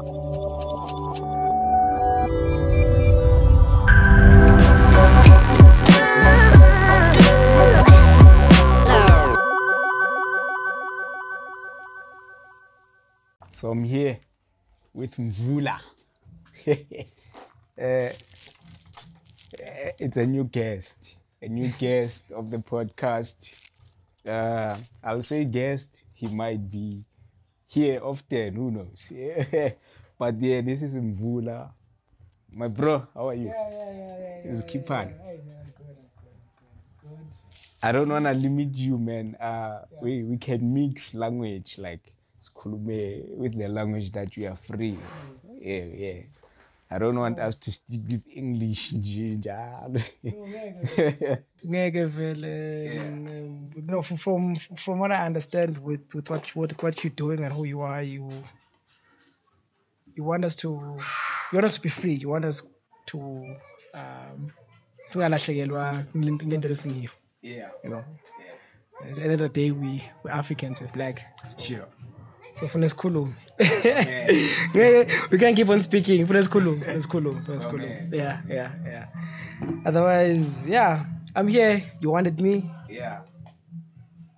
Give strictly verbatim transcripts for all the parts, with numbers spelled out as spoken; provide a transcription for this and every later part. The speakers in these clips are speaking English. So I'm here with Mvula. uh, it's a new guest, a new guest of the podcast. Uh, I'll say guest, he might be here often, who knows? But yeah, this is Mvula. My bro, how are you? Yeah, yeah, yeah, yeah. It's yeah, Kipan. Yeah, yeah, yeah. Good, good, good. I don't want to limit you, man. Uh, yeah. we, we can mix language, like Skulume, with the language that you are free. Yeah, yeah. I don't want us to stick with English. No, from from what I understand, with with what what what you're doing and who you are, you you want us to you want us to be free. You want us to um. So I like to you. Yeah. You know. At the end of the day, we we're Africans, we're black. So. Sure. So for Neskulum. We can keep on speaking. For Neskulum. Neskulum. Neskulum. Yeah, yeah, yeah. Otherwise, yeah, I'm here. You wanted me. Yeah.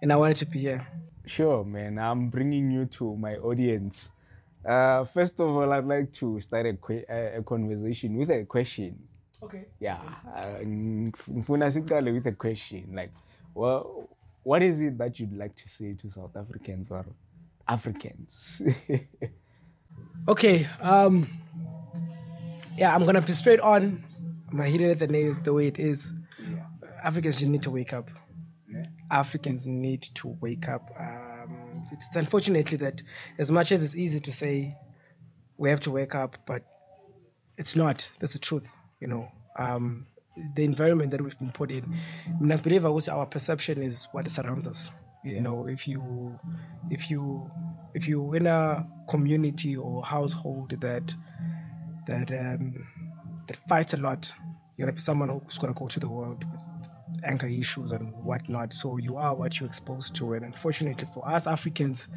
And I wanted to be here. Sure, man. I'm bringing you to my audience. Uh, first of all, I'd like to start a qu a conversation with a question. Okay. Yeah. Funasically uh, with a question like, well, what is it that you'd like to say to South Africans or Africans? Okay, um, yeah, I'm gonna be straight on. I'm gonna hit it the, native, the way it is. Yeah. Africans just need to wake up. Yeah. Africans need to wake up. Um, it's unfortunately that as much as it's easy to say we have to wake up, but it's not. That's the truth, you know. Um, the environment that we've been put in, I mean, I believe also our perception is what surrounds us. Yeah. You know, if you, if you, if you're in a community or household that that um, that fights a lot, you're gonna be someone who's gonna go to the world with anger issues and whatnot. So you are what you're exposed to, and unfortunately for us Africans,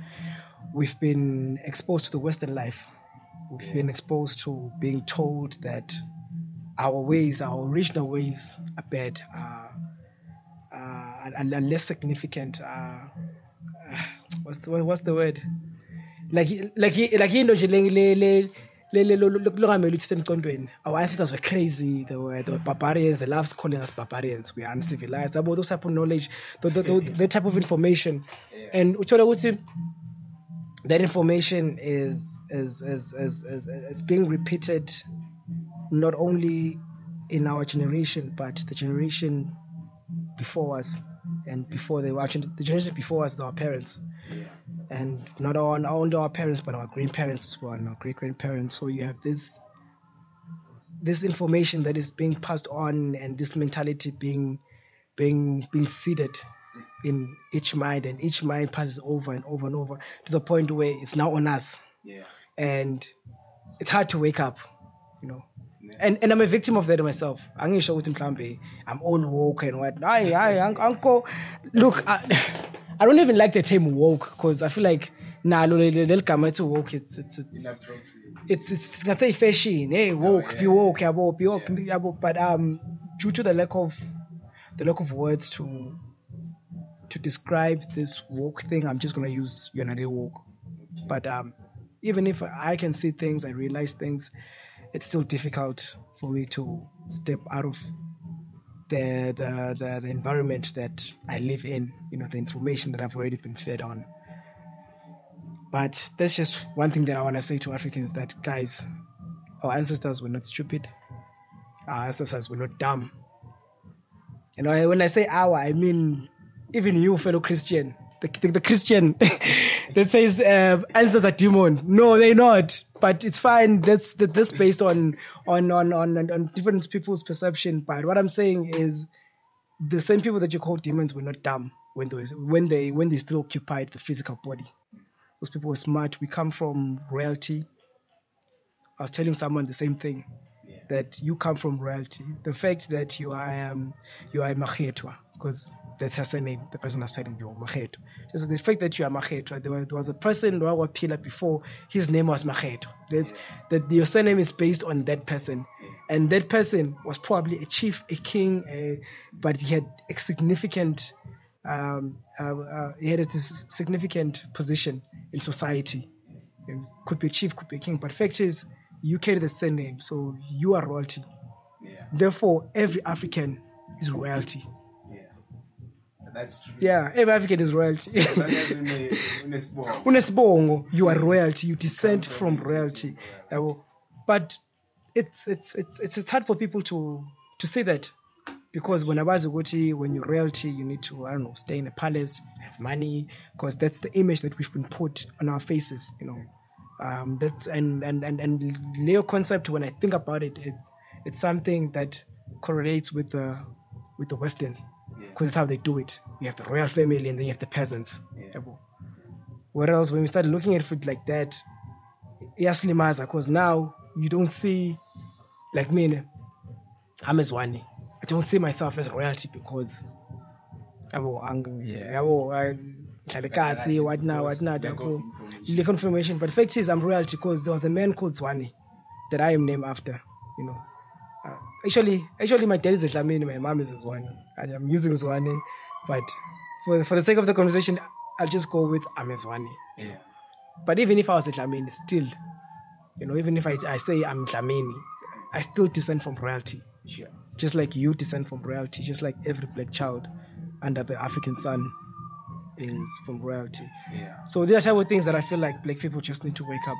we've been exposed to the Western life. We've yeah. been exposed to being told that our ways, our original ways, are bad, are, are, are less significant. Are, uh, what's the what's the word? Like like like you know, our ancestors were crazy. They were they were barbarians. They loved calling us barbarians. We are uncivilized. About those type of knowledge, the the, the, the type of information, and that information is is is is is, is being repeated. Not only in our generation, but the generation before us, and before they were actually, the generation before us, our parents, yeah. and not only our parents, but our grandparents as well, and our great grandparents. So you have this this information that is being passed on, and this mentality being being being seeded in each mind, and each mind passes over and over and over to the point where it's now on us, yeah. and it's hard to wake up, you know. And and I'm a victim of that myself. I'm going to show you I'm all woke and what. I, I, uncle, look, I, I don't even like the term woke because I feel like nah, they'll come to woke. It's it's it's it's it's gonna say fashion. Hey, woke, oh, yeah. be woke, be woke, be woke. Yeah. But um, due to the lack of the lack of words to to describe this woke thing, I'm just gonna use you're not a woke. But um, even if I can see things, I realize things. It's still difficult for me to step out of the, the the the environment that I live in, you know, the information that I've already been fed on. But that's just one thing that I want to say to Africans, that, guys, our ancestors were not stupid. Our ancestors were not dumb. And when I say our, I mean even you, fellow Christian, the, the, the Christian that says uh, ancestors are demon. No, they're not. But it's fine. That's that, that's based on on, on on on different people's perception. But what I'm saying is, the same people that you call demons were not dumb when they when they when they still occupied the physical body. Those people were smart. We come from royalty. I was telling someone the same thing, yeah. that you come from royalty. The fact that you are um, you are a Machedu, because that's her surname, the person has said, you're Machedu. So the fact that you are Machedu, right? There was a person, Loawa Pila, before, his name was Machedu. That's, that your surname is based on that person. And that person was probably a chief, a king, a, but he had a significant, um, uh, uh, he had a significant position in society. It could be a chief, could be a king, but fact is, you carry the surname, so you are royalty. Yeah. Therefore, every African is royalty. Yeah, that's true. Yeah, every African is royalty. Unesbongo, you are royalty. You descend from royalty. But it's it's it's it's hard for people to to say that, because when Abazugoti, when you're royalty, you need to I don't know stay in a palace, have money, because that's the image that we've been put on our faces. You know. Um, that's and and and and Leo concept. When I think about it, it's it's something that correlates with the with the Western, because that's how they do it. You have the royal family, and then you have the peasants. Yeah. Whereas when we started looking at food like that, Yaslimaza, because now you don't see, like me, I'm a Zwane. I don't see myself as royalty because, yeah, I. Kasi, what now, what now, the confirmation. But the fact is, I'm royalty because there was a man called Zwane that I am named after. You know, uh, actually, actually, my dad is a Dlamini, my mom is a Zwane, and I'm using Zwane. But for for the sake of the conversation, I'll just go with I'm a Zwane. Yeah. But even if I was a Dlamini, still, you know, even if I I say I'm Dlamini, I still descend from royalty. Sure. Just like you descend from royalty, just like every black child under the African sun is from royalty. Yeah. So there are type of things that I feel like black people just need to wake up.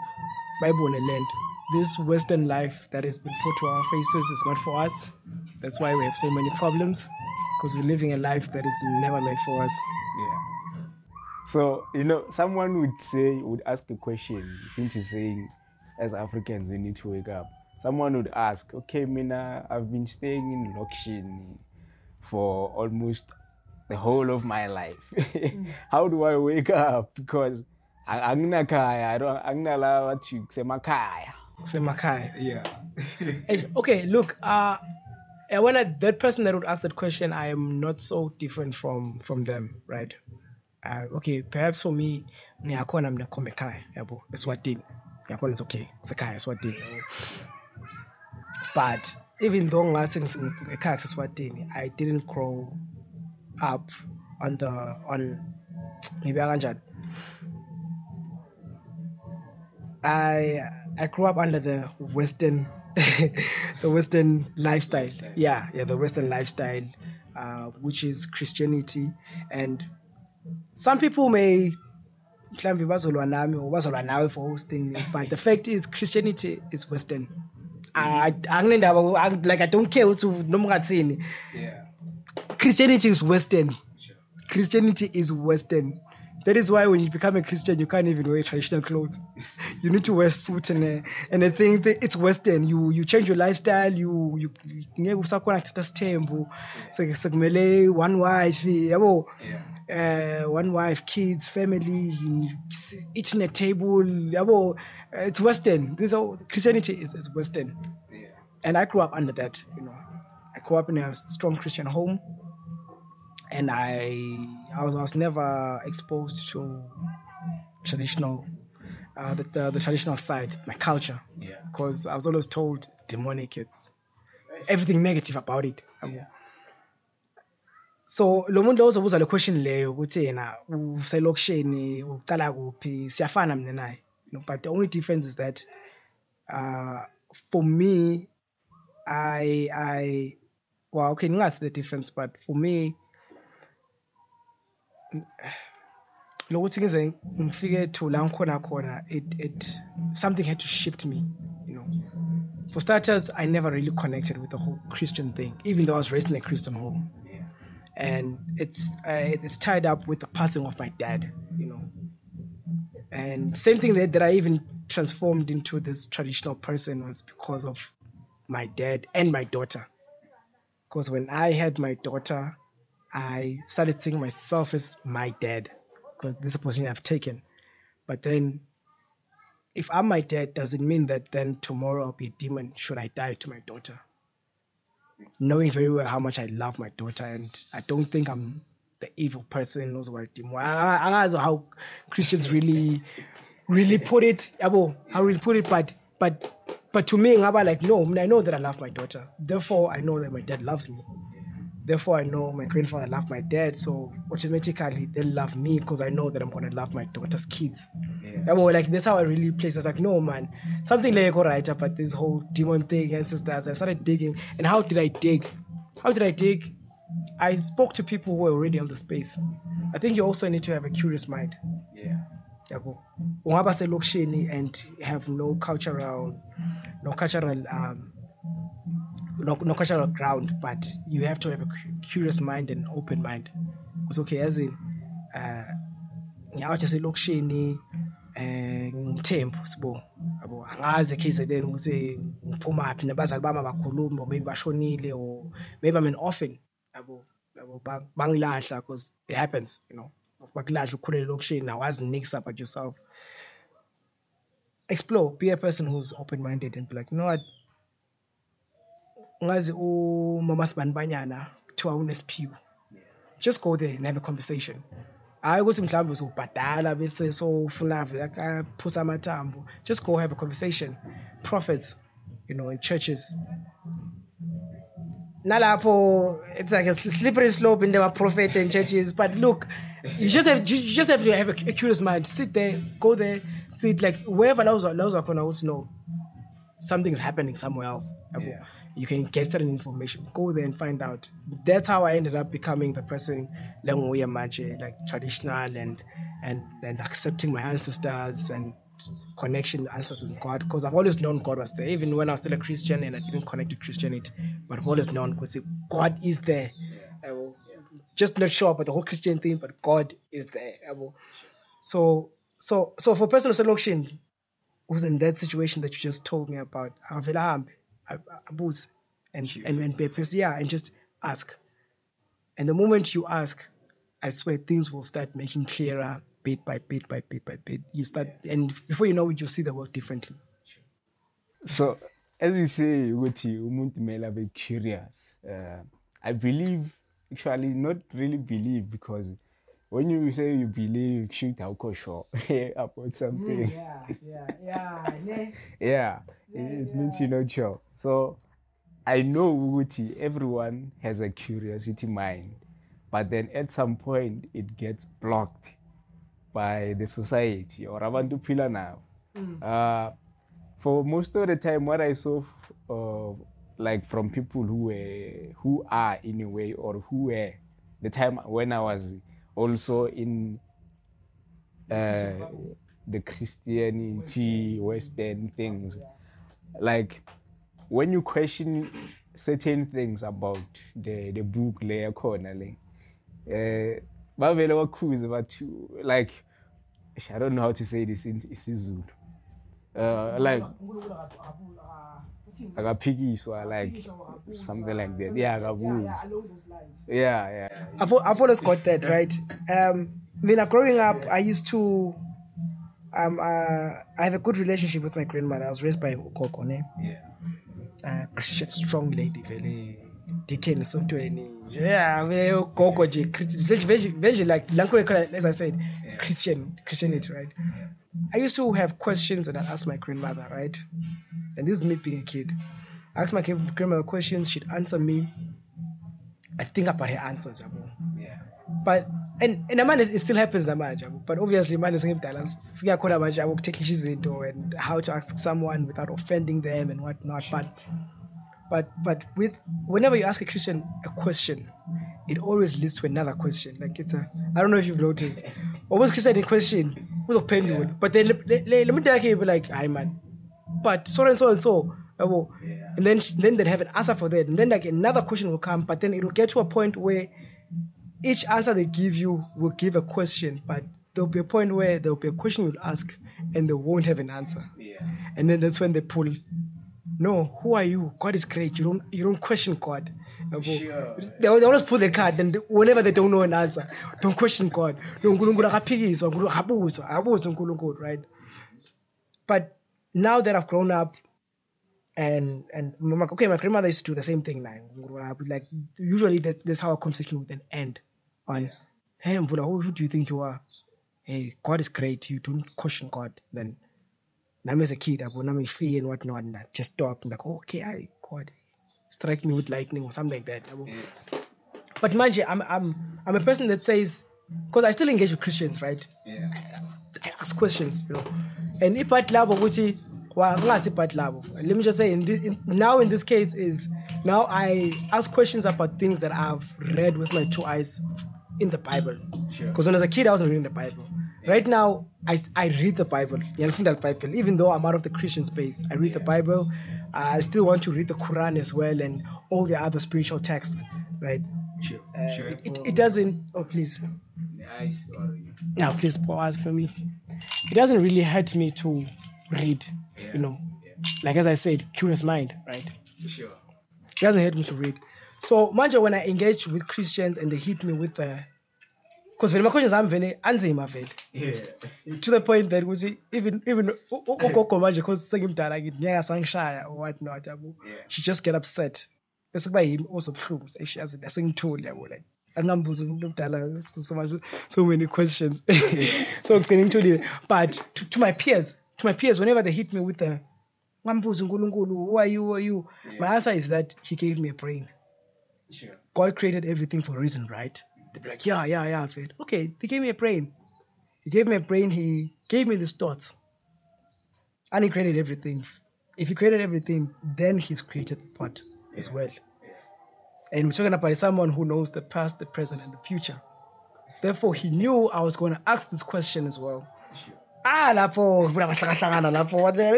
Bible and land. This Western life that has been put to our faces is not for us. That's why we have so many problems, because we're living a life that is never meant for us. Yeah. So, you know, someone would say, would ask a question, since he's saying, as Africans, we need to wake up. Someone would ask, okay, Mina, I've been staying in Lokshin for almost the whole of my life. How do I wake up? Because Angna Kaya, I don't Angna Lava to Semakaya. Semakaya. Yeah. Okay, look, uh when I, that person that would ask that question, I am not so different from from them, right? Uh, okay, perhaps for me, Niakona Mna Komekai, Abo, it's what thing. Niakon is okay, Sakaya, it's what thing. But even though Latin's in a car is what thing, I didn't grow up on the on maybe I I grew up under the Western the Western lifestyle. lifestyle. Yeah, yeah, the Western lifestyle, uh, which is Christianity. And some people may claim or for hosting me, but the fact is Christianity is Western. I I like I don't care what's no saying. Yeah. Christianity is Western. Sure. Christianity is Western. That is why when you become a Christian, you can't even wear traditional clothes. You need to wear a suit and a, and a thing. It's Western. You you change your lifestyle. You you you yeah. One wife, yeah. uh, one wife, kids, family, eating a table. It's Western. This all Christianity is, is Western. Yeah. And I grew up under that, you know. I grew up in a strong Christian home, and I I was, I was never exposed to traditional, uh, the, the the traditional side, my culture. Yeah. Because I was always told it's demonic, it's everything negative about it. Yeah. So Lomundo also was a question leo, you know, but the only difference is that, uh, for me, I I. Well, okay, that's the difference, but for me, it, it, something had to shift me, you know. For starters, I never really connected with the whole Christian thing, even though I was raised in a Christian home. Yeah. And it's uh, it's tied up with the passing of my dad, you know. And same thing that, that I even transformed into this traditional person was because of my dad and my daughter. Because when I had my daughter, I started seeing myself as my dad, because this is a position I've taken. But then, if I'm my dad, does it mean that then tomorrow I'll be a demon should I die to my daughter? Knowing very well how much I love my daughter, and I don't think I'm the evil person knows what it is. I don't know how Christians really, really put it. How really put it, but but but to me, I'm like, no, I know that I love my daughter. Therefore, I know that my dad loves me. Therefore, I know my grandfather loved my dad, so automatically they love me because I know that I'm going to love my daughter's kids. Yeah. I mean, like, that's how I really place it. I was like, no, man, something like, all right, about this whole demon thing and sisters. I started digging. And how did I dig? How did I dig? I spoke to people who were already in the space. I think you also need to have a curious mind. Yeah. And have no cultural, no cultural, um, No, no cultural ground, but you have to have a curious mind and open mind. Because okay, as in, uh, I just say look, shiny and temp. So, as the case, then we say, "Puma happy." Maybe I'm an orphan. Bangladesh, because it happens, you know. Bangladesh, you couldn't look shiny. Now, as next up at yourself, explore. Be a person who's open-minded and be like, you know what. Just go there and have a conversation. I was in Columbus, so full of just go have a conversation. Prophets, you know, in churches. It's like a slippery slope in the prophet and churches. But look, you just have you just have to have a curious mind. Sit there, go there, sit like wherever those are, those are gonna also know something's happening somewhere else. Yeah. You can get certain information. Go there and find out. That's how I ended up becoming the person, like traditional and and and accepting my ancestors and connection to ancestors and God. Because I've always known God was there, even when I was still a Christian and I didn't connect to Christianity. But I've always known because God is there. Yeah. Yeah. Just not sure about the whole Christian thing, but God is there. Sure. So so so for personal selection, who's in that situation that you just told me about, abuse and and, and breakfast, yeah, and just ask. And the moment you ask, I swear things will start making clearer bit by bit by bit by bit. You start, yeah. And before you know it, you see the world differently. So, as you say, Uti, umuntu mele be curious. Uh, I believe, actually, not really believe because when you say you believe, shoot, I'll go sure about something. Mm, yeah, yeah, yeah. Yeah, yeah, it yeah. means you're not sure. So I know Uti, everyone has a curiosity mind, but then at some point it gets blocked by the society or abantu phila now. Mm. Uh, for most of the time, what I saw, uh, like from people who were, who are in a way or who were the time when I was also in uh, the Christianity, Western things. Like, when you question certain things about the, the book, uh, like, I don't know how to say this in isiZulu. Uh, like, like something like that. Yeah, along those lines. Yeah, yeah. I've, I've always got that, right? Um, when I growing up, I used to. Um, uh, I have a good relationship with my grandmother. I was raised by a Kokone. Yeah. Uh, Christian, strong lady, very deacon, something. Yeah, very Koko. Very, very like language. As I said, Christian, Christianity, right? I used to have questions that I asked my grandmother, right? And this is me being a kid. I asked my grandmother questions, she'd answer me. I think about her answers, Jabo. Yeah. But, and and man, it still happens, Jabo. But obviously, man is going to balance. I will take issues into and how to ask someone without offending them and whatnot. But, but, but with whenever you ask a Christian a question, it always leads to another question. Like it's a, I don't know if you've noticed. Almost Christian in question. With a penguin, yeah. But then let me tell you, like, "Hi, man," but so and so and so, yeah. And then then they'd have an answer for that, and then like another question will come, but then it will get to a point where each answer they give you will give a question, but there'll be a point where there'll be a question you'll ask, and they won't have an answer, yeah. And then that's when they pull. No, who are you? God is great. You don't you don't question God. Sure. They always pull the card, and whenever they don't know an answer, don't question God. Right? But now that I've grown up, and and okay, my grandmother used to do the same thing now. Like usually that's how a conversation would then end on hey, Mvula, who do you think you are? Hey, God is great. You don't question God. Then, I'm as a kid, I would not fear and whatnot, and I just stop and like, okay, I God, strike me with lightning or something like that. Yeah. But mind you, I'm I'm I'm a person that says, because I still engage with Christians, right? Yeah. I, I ask questions, you know. And if I love Wuti, well, let me just say, in this, in, now in this case is now I ask questions about things that I've read with my two eyes in the Bible. Sure. Because when I was a kid, I wasn't reading the Bible. Yeah. Right now, I I read the Bible. Bible. Even though I'm out of the Christian space, I read yeah. the Bible. I still want to read the Quran as well and all the other spiritual texts, right? Sure. Uh, sure. It, it, it doesn't. Oh, please. Nice. Now, please pause for me. It doesn't really hurt me to read. Yeah, you know, yeah. Like as I said, curious mind, right? Sure. It doesn't hurt me to read. So, manje, when I engage with Christians and they hit me with the, because when my questions I'm very answer him afraid. Yeah. To the point that was even even because singing dialogue, yeah, sangshaya or whatnot. She just get upset. That's why him also proves she has a singing tool. Like, so much, so many questions. So getting to but to, to my peers. To my peers, whenever they hit me with the who are you, who are you? Yeah. My answer is that he gave me a brain. Sure. God created everything for a reason, right? They'd be like, yeah, yeah, yeah. Said, okay, he gave me a brain. He gave me a brain, he gave me these thoughts. And he created everything. If he created everything, then he's created the thought yeah. as well. Yeah. And we're talking about someone who knows the past, the present, and the future. Therefore, he knew I was going to ask this question as well. Sure. Ah, lapo,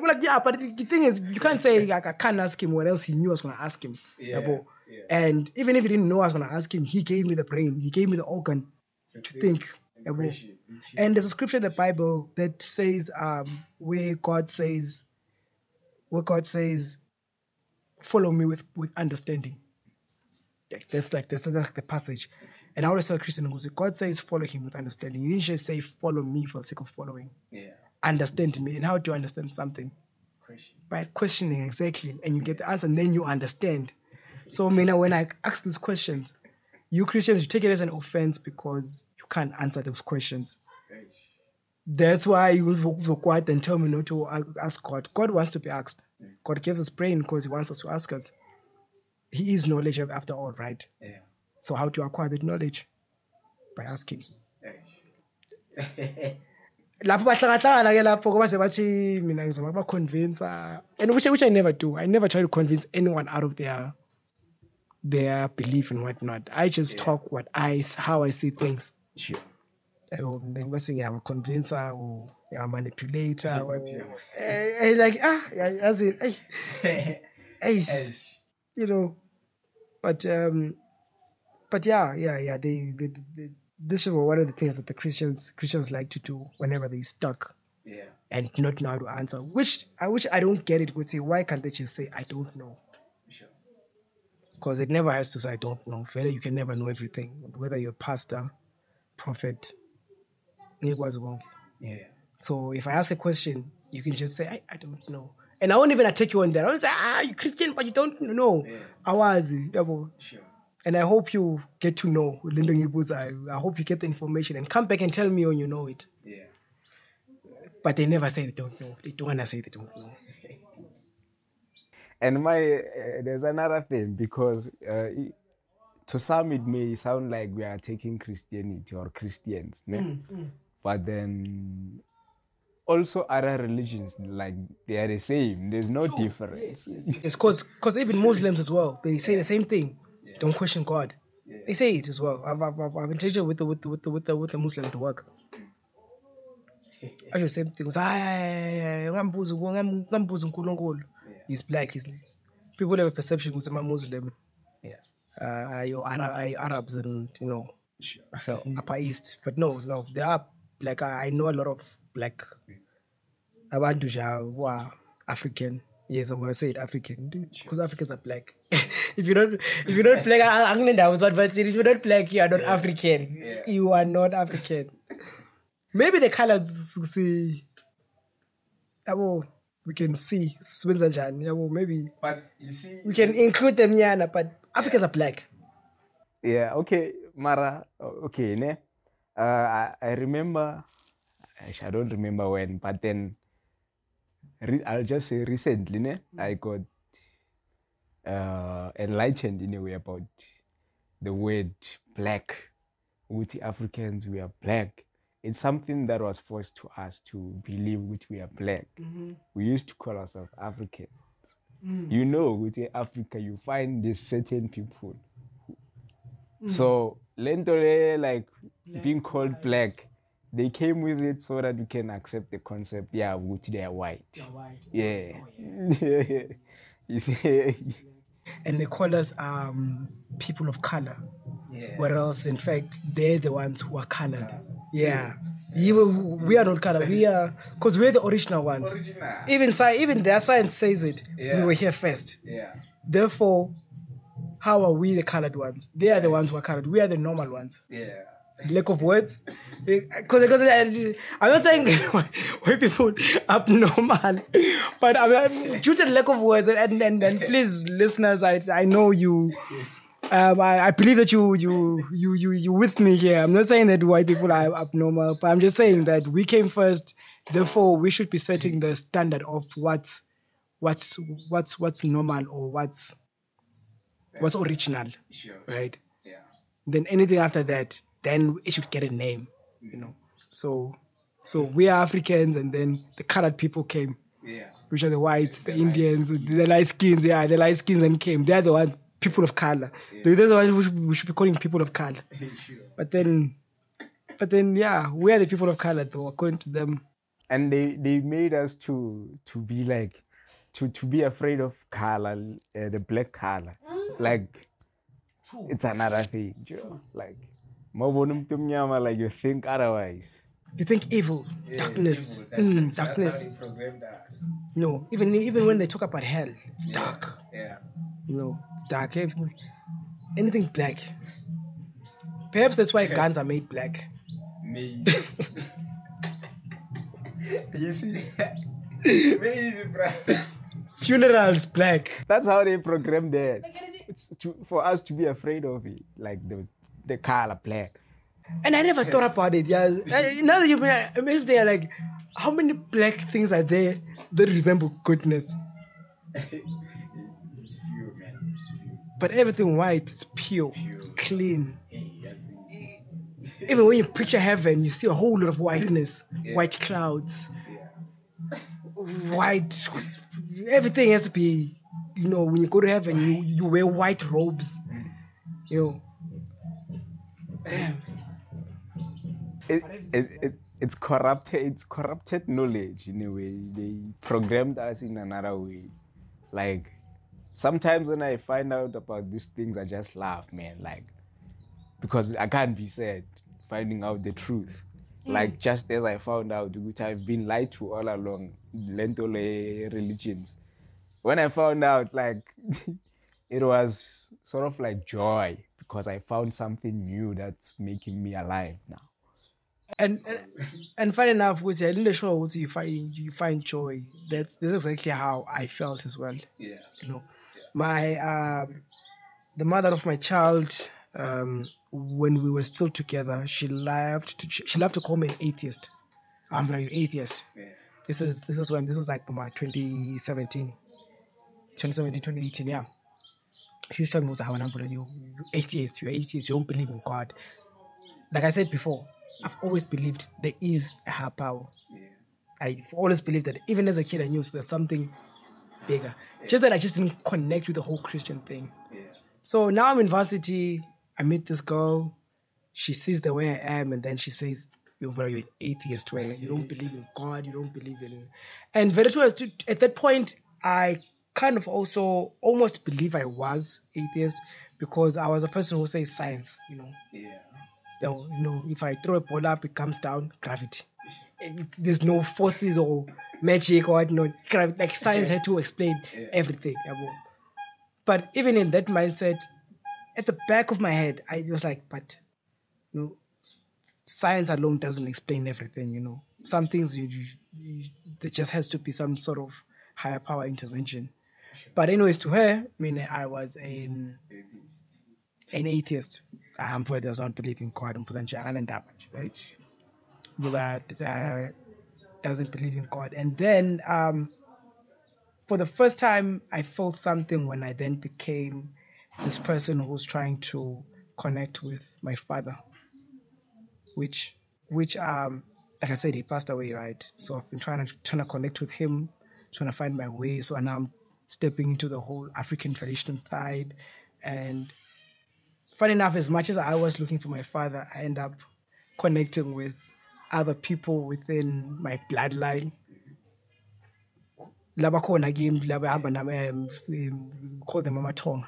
like, yeah, but the thing is, you can't say, like, I can't ask him what else he knew I was going to ask him. Yeah, yeah. And even if he didn't know I was going to ask him, he gave me the brain, he gave me the organ to, to think. think. And there's a scripture in the Bible that says, um, where God says, where God says, follow me with, with understanding. That's like, that's like the passage. And I always tell Christians, God says follow him with understanding. He didn't just say follow me for the sake of following. Yeah. Understand me. And how do you understand something? Question. By questioning, exactly. And you get the answer and then you understand. So Mina, when I ask these questions, you Christians, you take it as an offense because you can't answer those questions. Gosh. That's why you will go quiet and tell me not to ask God. God wants to be asked. Yeah. God gives us brain because he wants us to ask us. He is knowledge after all, right? Yeah. So how do you acquire that knowledge? By asking. And which, which I never do. I never try to convince anyone out of their their belief and whatnot. I just yeah. talk what I how I see things. Sure. I'm a convincer or a manipulator. Or, and like ah, as it. You know, but um, but yeah, yeah, yeah. They, they, they this is one of the things that the Christians Christians like to do whenever they're stuck, yeah, and not know how to answer. Which I which I don't get it. Would say why can't they just say I don't know? Sure. Because it never has to say I don't know. Whether you can never know everything. Whether you're a pastor, prophet, it was wrong. Yeah. So if I ask a question, you can just say I, I don't know. And I won't even attack you on that. I won't say, ah, you're Christian, but you don't know. Yeah. I was. Sure. And I hope you get to know. I hope you get the information and come back and tell me when you know it. Yeah. But they never say they don't know. They don't want to say they don't know. And my, uh, there's another thing, because uh, to some it may sound like we are taking Christianity or Christians. Mm-hmm. But then... also other religions, like, they are the same. There's no True. difference. Yes, yes, yes. Because because even Muslims as well, they say yeah. the same thing. Yeah. Don't question God. Yeah. They say it as well. I've, I've, I've interacted with the, with the, with the, with the, with the Muslim to work. Actually, same thing. He's black. He's, people have a perception because I'm a Muslim. Yeah. Uh, you're Arabs and, you know, sure. Upper East. But no, no, they are, like, I know a lot of Black, I want to wow, African. Yes, I'm gonna say it, African, because Africans are black. If you don't, if you don't black, I was what if you don't black, you are not yeah. African. Yeah. You are not African. Maybe the colors see. We can see maybe. But you see, we can include them, yeah, but Africans yeah. are black. Yeah. Okay, Mara. Okay, ne. uh, I, I remember, I don't remember when, but then re I'll just say recently, ne? I got uh, enlightened in a way about the word black. With the Africans, we are black. It's something that was forced to us to believe which we are black. Mm-hmm. We used to call ourselves Africans. Mm. You know, within Africa, you find these certain people. Mm. So, lentole, like black, being called white. Black, they came with it so that you can accept the concept, yeah, they are white. They're white. Yeah. Oh, yeah. You see? And they call us um, people of color. Yeah. Whereas, in fact, they're the ones who are colored. Color. Yeah. yeah. We are not colored. We are, because we're the original ones. Original. Even, even their science says it. Yeah. We were here first. Yeah. Therefore, how are we the colored ones? They are the ones who are colored. We are the normal ones. Yeah. Lack of words. Because I'm not saying white people abnormal, but I mean, due to the lack of words, and, and, and please, listeners, I, I know you. Um, I, I believe that you you you you you with me here. I'm not saying that white people are abnormal, but I'm just saying that we came first. Therefore, we should be setting the standard of what's what's what's what's normal or what's what's original, sure. Right? Yeah. Then anything after that, then it should get a name, you know. So, so we are Africans, and then the colored people came, yeah. Which are the whites, the, the Indians, light the light skins. Yeah, the light skins then came. They are the ones. People of color. Yeah. Those are what we should be calling people of color. Sure. But then, but then, yeah, we are the people of color, though, according to them. And they, they made us to to be like, to, to be afraid of color, uh, the black color. Mm. Like, true. It's another thing. You know? Like, like, you think otherwise. You think evil, yeah, darkness, evil, that's, mm, that's darkness. That's how they programmed us. No, even even when they talk about hell, it's yeah. dark. Yeah. You know, it's dark. Anything black. Perhaps that's why guns are made black. Maybe. You see? Maybe, brother. Funerals black. That's how they programmed it. It's to, for us to be afraid of it, like the the color black. And I never thought about it. Yeah. Now that you've been amazed, they're like, how many black things are there that resemble goodness? But everything white is pure, pure. Clean. Yes. Even when you picture heaven, you see a whole lot of whiteness, yeah. White clouds, yeah. White. Everything has to be, you know, when you go to heaven, you, you wear white robes. You know. It, it, it, it's corrupted. It's corrupted knowledge in a way. They programmed us in another way, like. Sometimes when I find out about these things, I just laugh, man. Like, because I can't be sad finding out the truth. Mm. Like, just as I found out, which I've been lied to all along, lentole religions. When I found out, like, it was sort of like joy because I found something new that's making me alive now. And and, and funny enough, with I didn't show you find you find joy. That's that's exactly how I felt as well. Yeah, you know. My, uh, the mother of my child, um, when we were still together, she loved to, she loved to call me an atheist. I'm like an atheist. Yeah. This is this is when this was like my twenty seventeen, twenty eighteen, yeah. She used to tell me, "You're atheist. You're atheist. You don't believe in God." Like I said before, I've always believed there is a higher power. Yeah. I've always believed that. Even as a kid, I knew there's something bigger. Yeah. Just that I just didn't connect with the whole Christian thing. Yeah. So now I'm in varsity. I meet this girl. She sees the way I am, and then she says, "You're very an atheist. Well, you don't believe in God. You don't believe in." And very true. At that point, I kind of also almost believe I was atheist because I was a person who says science. You know. Yeah. You know, if I throw a ball up, it comes down. Gravity. There's no forces or magic or whatnot. Like science had to explain yeah. everything. But even in that mindset, at the back of my head, I was like, but you know, science alone doesn't explain everything. You know, some things you, you, you, there just has to be some sort of higher power intervention. Sure. But anyways, to her, I mean, I was an atheist. an atheist um, who does not believe in God and potential and that much, right? That uh, doesn't believe in God. And then um, for the first time, I felt something when I then became this person who's trying to connect with my father, which, which um, like I said, he passed away, right? So I've been trying to, trying to connect with him, trying to find my way. So now I'm stepping into the whole African traditional side. And funny enough, as much as I was looking for my father, I end up connecting with other people within my bloodline. Call them Amatongo.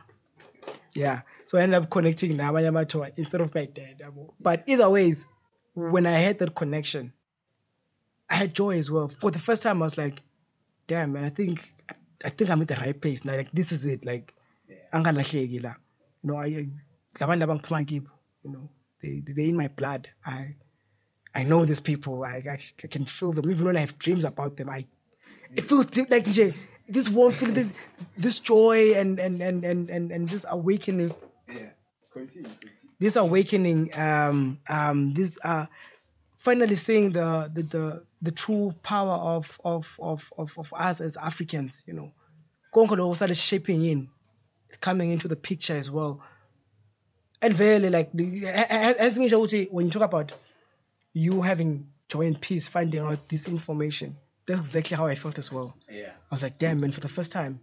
Yeah. So I ended up connecting now Amatongo instead of my dad. But either ways, when I had that connection, I had joy as well. For the first time, I was like, damn, man, I think I think I'm at the right place now. Like, this is it. Like, you know, I, you know, they they're in my blood. I I know these people. I, I I can feel them. Even when I have dreams about them, I it feels like this warm feeling, this, this joy, and and, and, and, and and this awakening. Yeah, continue. continue. This awakening. Um, um, this uh, finally seeing the the the, the true power of of, of of of us as Africans. You know, Konkolo started shaping in, coming into the picture as well. And very like the when you talk about you having joy and peace, finding out this information. That's exactly how I felt as well. Yeah. I was like, damn, man, for the first time,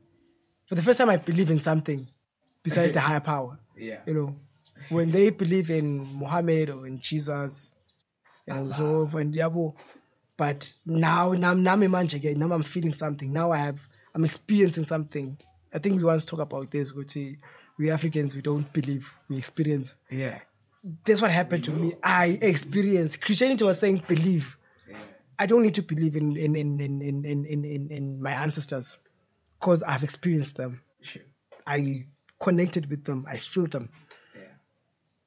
for the first time I believe in something besides the higher power. Yeah. You know, when they believe in Muhammad or in Jesus, and so and Yabo, but now, now, now I'm again. Now I'm feeling something. Now I have, I'm experiencing something. I think we once talk about this, which we Africans, we don't believe, we experience. Yeah. That's what happened to me. I experienced. Christianity was saying believe. Yeah. I don't need to believe in in in in in in, in, in my ancestors because I've experienced them. Sure. I connected with them. I feel them. Yeah.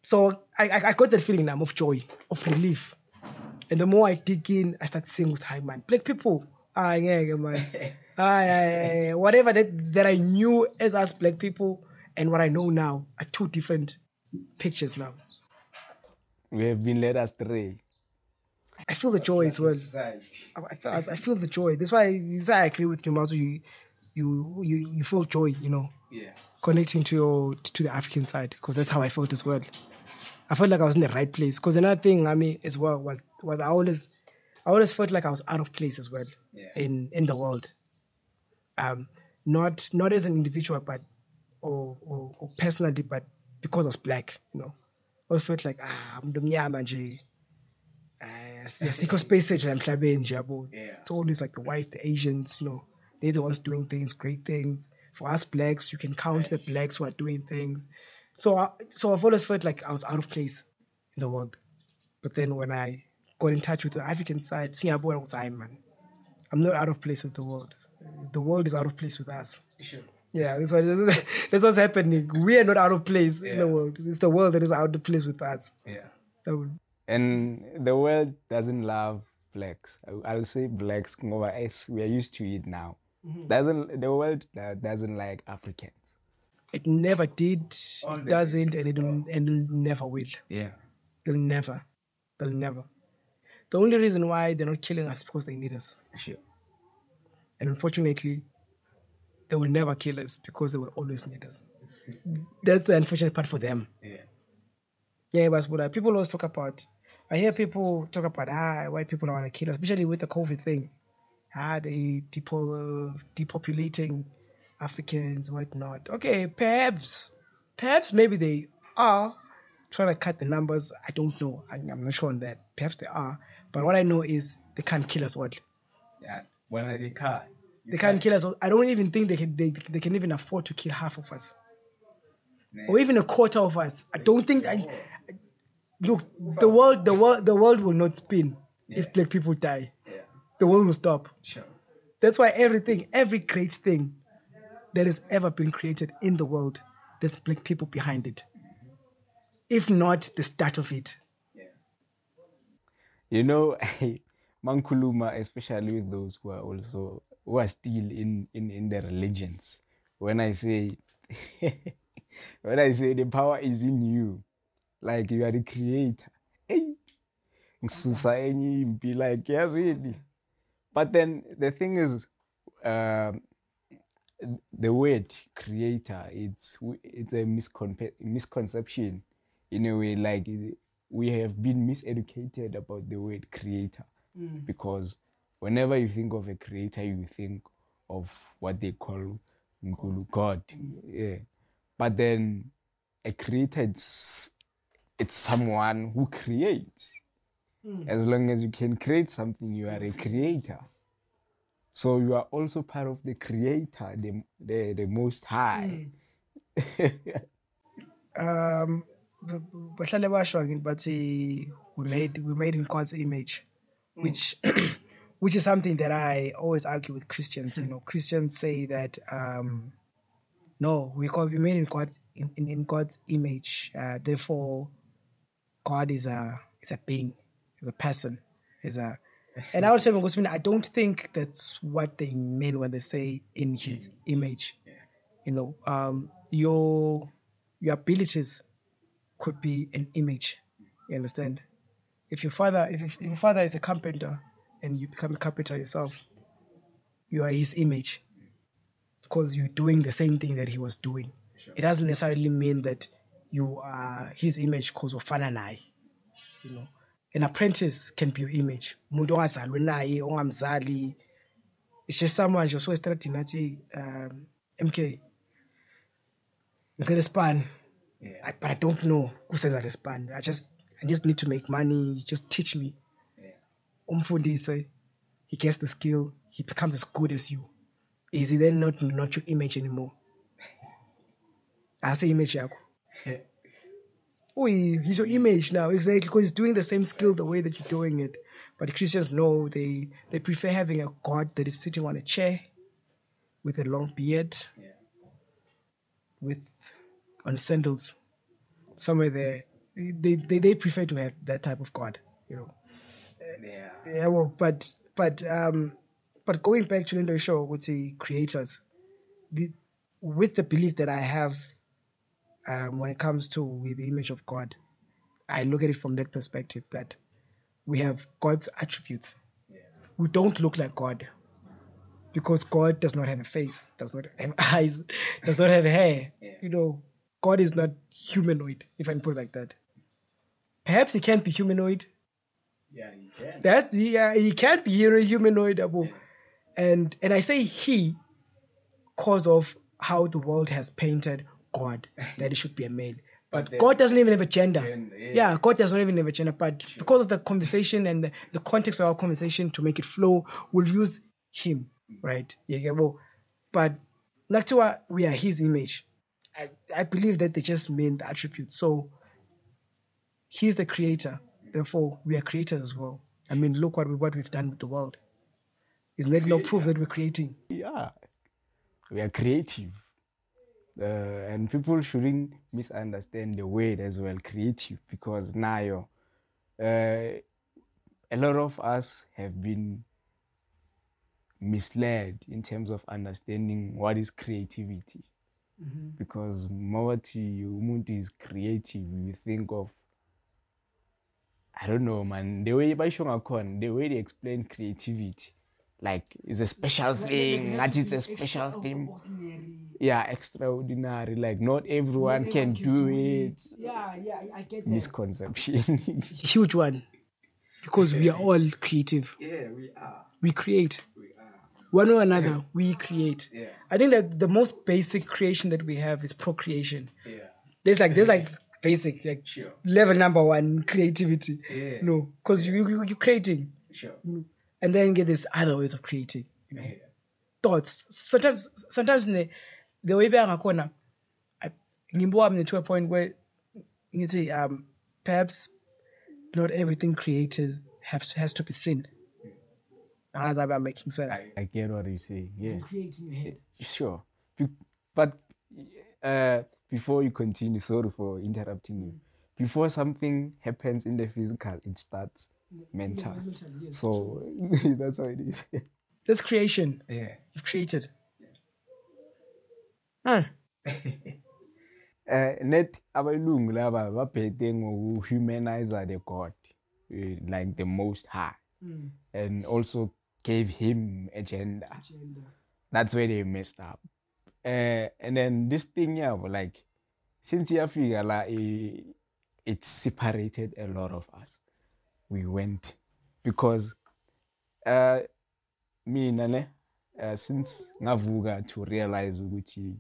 So I, I I got that feeling now of joy, of relief. And the more I dig in, I start seeing with high man. Black people. Ah yeah, yeah man. ah, yeah, yeah. Whatever that, that I knew as us black people and what I know now are two different pictures now. We have been led astray. I feel the that's joy as well. I, I, I feel the joy. That's why, that's why I agree with you, Mazu. You, you, you, you feel joy, you know. Yeah. Connecting to your to the African side, because that's how I felt as well. I felt like I was in the right place. Because another thing, I mean, as well was was I always, I always felt like I was out of place as well. Yeah. In in the world. Um, not not as an individual, but or or, or personally, but because I was black, you know. I always felt like, ah, I'm the space age and it's always like the whites, the Asians, you know, they're the ones doing things, great things. For us blacks, you can count the blacks who are doing things. So, I, so I've always felt like I was out of place in the world. But then when I got in touch with the African side, I'm not out of place with the world. The world is out of place with us. Sure. Yeah, that's, what, that's what's happening. We are not out of place yeah. in the world. It's the world that is out of place with us. Yeah. Would... And the world doesn't love blacks. I'll say blacks, we are used to it now. Mm-hmm. Doesn't the world doesn't like Africans. It never did, All it doesn't, and it'll, and it'll never will. Yeah. They'll never. They'll never. The only reason why they're not killing us is because they need us. Sure. And unfortunately, they will never kill us because they will always need us. That's the unfortunate part for them. Yeah. Yeah, but people always talk about, I hear people talk about, ah, white people don't want to kill us, especially with the COVID thing. Ah, they depo- depopulating Africans, whatnot. Okay, perhaps, perhaps maybe they are trying to cut the numbers. I don't know. I, I'm not sure on that. Perhaps they are. But what I know is they can't kill us all. Yeah, well, they can't. You they can't, can't kill us. I don't even think they can. They, they can even afford to kill half of us, nah. or even a quarter of us. I don't think. I, I, look, the world, the world, the world will not spin yeah. if black people die. Yeah. The world will stop. Sure. That's why everything, every great thing that has ever been created in the world, there's black people behind it. Mm-hmm. If not the start of it. Yeah. You know, Mankuluma, especially with those who are also. who are still in, in, in their religions. When I say When I say the power is in you, like you are the creator. Hey, society be like, yes, it. But then the thing is, uh, the word creator, it's it's a miscon misconception in a way. Like we have been miseducated about the word creator, mm. because whenever you think of a creator, you think of what they call God. God. Yeah. But then a creator, it's, it's someone who creates. Mm. As long as you can create something, you are a creator. So you are also part of the creator, the, the, the most high. um, but we made, we made in God's image, which... Mm. Which is something that I always argue with Christians. You know, Christians say that um, no, we can be made in God in, in, in God's image. Uh, therefore, God is a is a being, is a person, is a. And I would say, I don't think that's what they mean when they say in His image. You know, um, your your abilities could be an image. You understand? If your father, if, if your father is a carpenter, and you become a carpenter yourself, you are his image because you're doing the same thing that he was doing. Sure. It doesn't necessarily mean that you are his image because of fananai. You know, an apprentice can be your image. It's just someone who's always starting to say, M K, I'm going to span, but I don't know who says I span. I just, I just need to make money. Just teach me. Umfundise, he gets the skill, he becomes as good as you. Is he then not, not your image anymore? I say image, Yaku. He's your image now, exactly, because he's doing the same skill the way that you're doing it. But Christians know they, they prefer having a God that is sitting on a chair with a long beard, yeah. with on sandals, somewhere there. They, they, they prefer to have that type of God, you know. Yeah. Yeah. Well, but but um, but going back to the show with the creators, the, with the belief that I have, um, when it comes to with the image of God, I look at it from that perspective that we have God's attributes. Yeah. We don't look like God because God does not have a face, does not have eyes, does not have hair. Yeah. You know, God is not humanoid, if I can put it like that. Perhaps he can be humanoid. Yeah, he can. That yeah, he can't be humanoid, yeah. and and I say he, because of how the world has painted God that it should be a man. But, but God doesn't even have a gender. gender yeah. yeah, God doesn't even have a gender. But sure. because of the conversation and the, the context of our conversation to make it flow, we'll use him, mm-hmm. right? Yeah, yeah. Well, but Naktiwa, we are his image. I I believe that they just mean the attribute. So he's the creator. Therefore, we are creators as well. I mean, look what, we, what we've done with the world. Isn't that no proof that we're creating? Yeah, we are creative. Uh, and people shouldn't misunderstand the word as well, creative, because now uh, a lot of us have been misled in terms of understanding what is creativity. Mm-hmm. Because Mawati Umuntu is creative. You think of I don't know, man. The way by Shongakon, the way they explain creativity, like it's a special thing. That it's a special thing. Yeah, extraordinary. Like not everyone, not everyone can, can do, do it. it. Yeah, yeah, I get that. Misconception. Huge one, because we are all creative. Yeah, we are. We create. We are. One or another, yeah. we create. Yeah. I think that the most basic creation that we have is procreation. Yeah. There's like there's like. Basic, like sure. level number one, creativity. Yeah. No, because yeah. you, you, you're creating. Sure. And then get these other ways of creating. You know? Yeah. Thoughts. Sometimes, sometimes the way back a corner, I'm to a point where you see, um, perhaps not everything created has, has to be seen. I don't know if I'm making sense. I, I get what you're saying. Yeah. You create in your head. Sure. But, uh, before you continue, sorry for interrupting you. Before something happens in the physical, it starts mental. mental yes, so that's how it is. That's creation. Yeah. You've created. Yeah. Huh. net abalungu laba baphethe ngokuhumanize the God, like the Most High, mm. and also gave him a gender. Agenda. That's where they messed up. Uh, and then this thing, yeah, like since Africa, like, it, it separated a lot of us. We went because uh, me nale uh, since ngavuka to realize ukuthi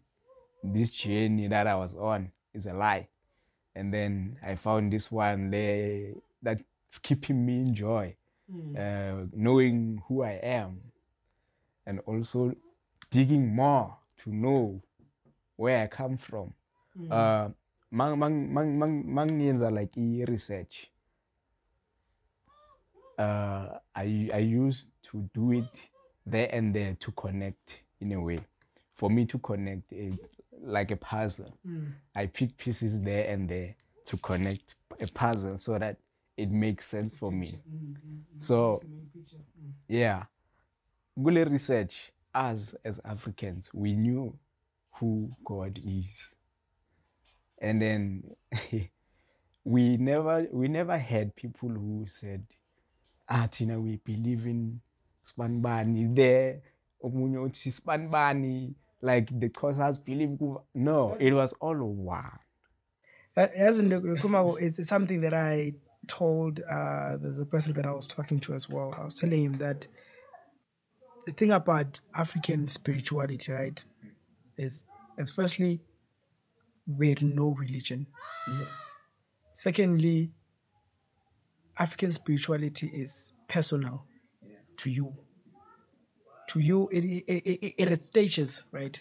this journey that I was on is a lie, and then I found this one there that's keeping me in joy, mm. uh, knowing who I am, and also digging more to know where I come from. Mm. Uh, mang mang mang mang mangienza like e research. Uh, I I used to do it there and there to connect in a way. For me to connect, it's like a puzzle. Mm. I pick pieces there and there to connect a puzzle so that it makes sense for me. Mm-hmm. So, mm. yeah, Gule research. Us as Africans, we knew who God is, and then we never we never had people who said, "Ah, Tina, we believe in Spanbani there, Omunyo Spanbani." Like the causes believe. No, it was all one. It's something that I told uh, the person that I was talking to as well. I was telling him that. The thing about African spirituality, right, is, is firstly, we're no religion. Yeah. Secondly, African spirituality is personal yeah. to you. To you, it, it, it, it stages, right?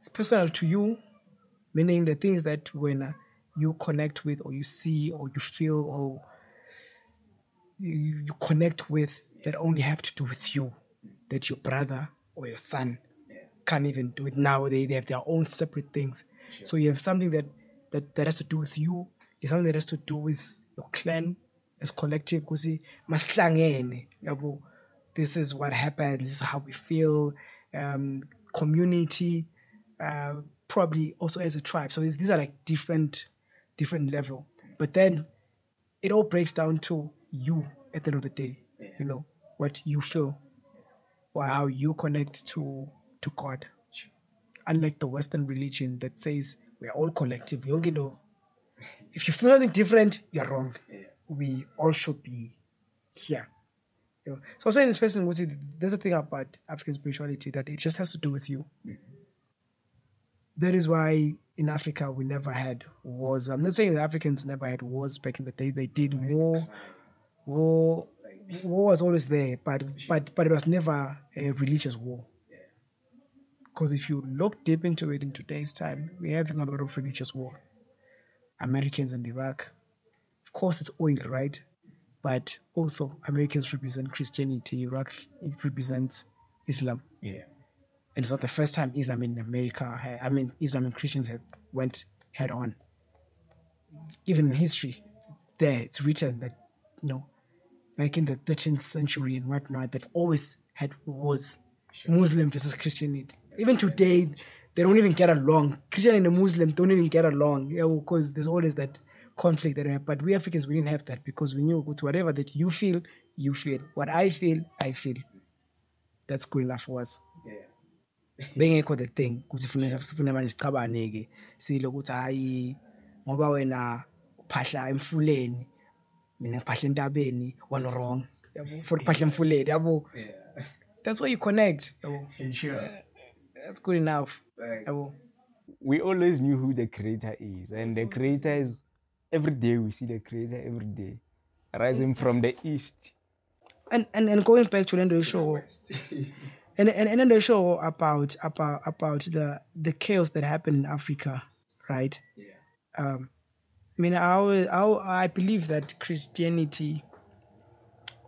It's personal to you, meaning the things that when you connect with or you see or you feel or you, you connect with that only have to do with you. That your brother or your son yeah. can't even do it now. They, they have their own separate things. Sure. So you have something that, that, that has to do with you. It's something that has to do with your clan as collective. This is what happens. This is how we feel. Um, community, uh, probably also as a tribe. So these are like different, different level. But then it all breaks down to you at the end of the day. Yeah. You know, what you feel. Or how you connect to to God, unlike the Western religion that says we're all collective. You know, if you feel anything different, you're wrong. Yeah. We all should be here. You know? So, saying this person was there's a thing about African spirituality that it just has to do with you. Mm-hmm. That is why in Africa we never had wars. I'm not saying the Africans never had wars back in the day. They did war, war. War was always there, but but but it was never a religious war. Because if you look deep into it in today's time, we're having a lot of religious war. Americans in Iraq, of course, it's oil, right? But also, Americans represent Christianity. Iraq it represents Islam. Yeah, and it's not the first time Islam in America. I mean, Islam and Christians have went head on. Even in history, it's there, it's written that you know. Like in the thirteenth century and whatnot, they've always had wars, sure. Muslim versus Christianity. Even today, they don't even get along. Christian and the Muslim don't even get along, yeah, because there's always that conflict that happens. But we Africans, we didn't have that because we knew whatever that you feel, you feel. What I feel, I feel. That's good enough for us. Yeah. Being equal the thing. Because if we manage to cover nege, see look what I, mobile na pasha influence. One wrong for that's why you connect. Sure. That's good enough. We always knew who the creator is, and the creator is every day we see the creator every day rising from the east. And and, and going back to the show, and and and the show about about about the the chaos that happened in Africa, right? Yeah. Um, I mean, I, I, I believe that Christianity,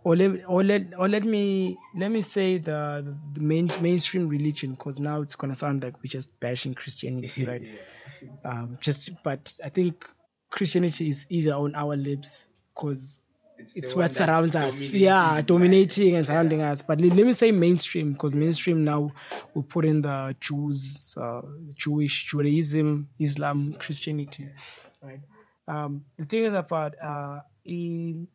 or let, or let, or let me let me say the, the main mainstream religion, because now it's gonna sound like we're just bashing Christianity, right? Yeah. um, just, but I think Christianity is easier on our lips because It's, it's what surrounds us. Yeah, dominating and surrounding yeah. us. But let, let me say mainstream, because mainstream now we put in the Jews, uh, Jewish, Judaism, Islam, Christianity. Right. Um, the thing is about uh, in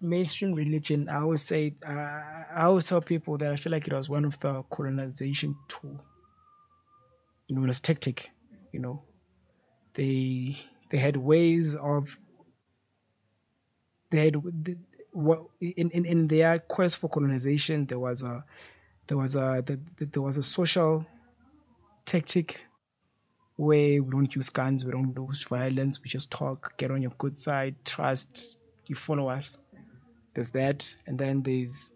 mainstream religion, I always say, uh, I always tell people that I feel like it was one of the colonization tool. You know, it was tactic. You know, they they had ways of. They had what in, in, in their quest for colonization there was a there was a there was a social tactic where we don't use guns, we don't use violence, we just talk, get on your good side, trust, you follow us. There's that, and then there's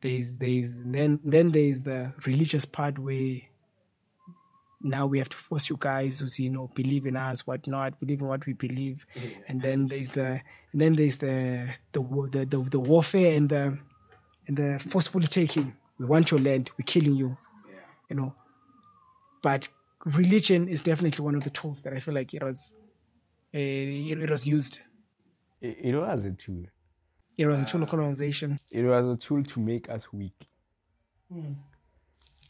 there's there's then then there's the religious part where now we have to force you guys to, you know, believe in us, whatnot, believe in what we believe, yeah. and then there's the and then there's the the the the, the warfare and the and the forcefully taking. We want your land, we're killing you, yeah. you know. But religion is definitely one of the tools that I feel like it was, uh, it, it was used. It, it was a tool. It was uh, a tool of colonization. It was a tool to make us weak. Mm.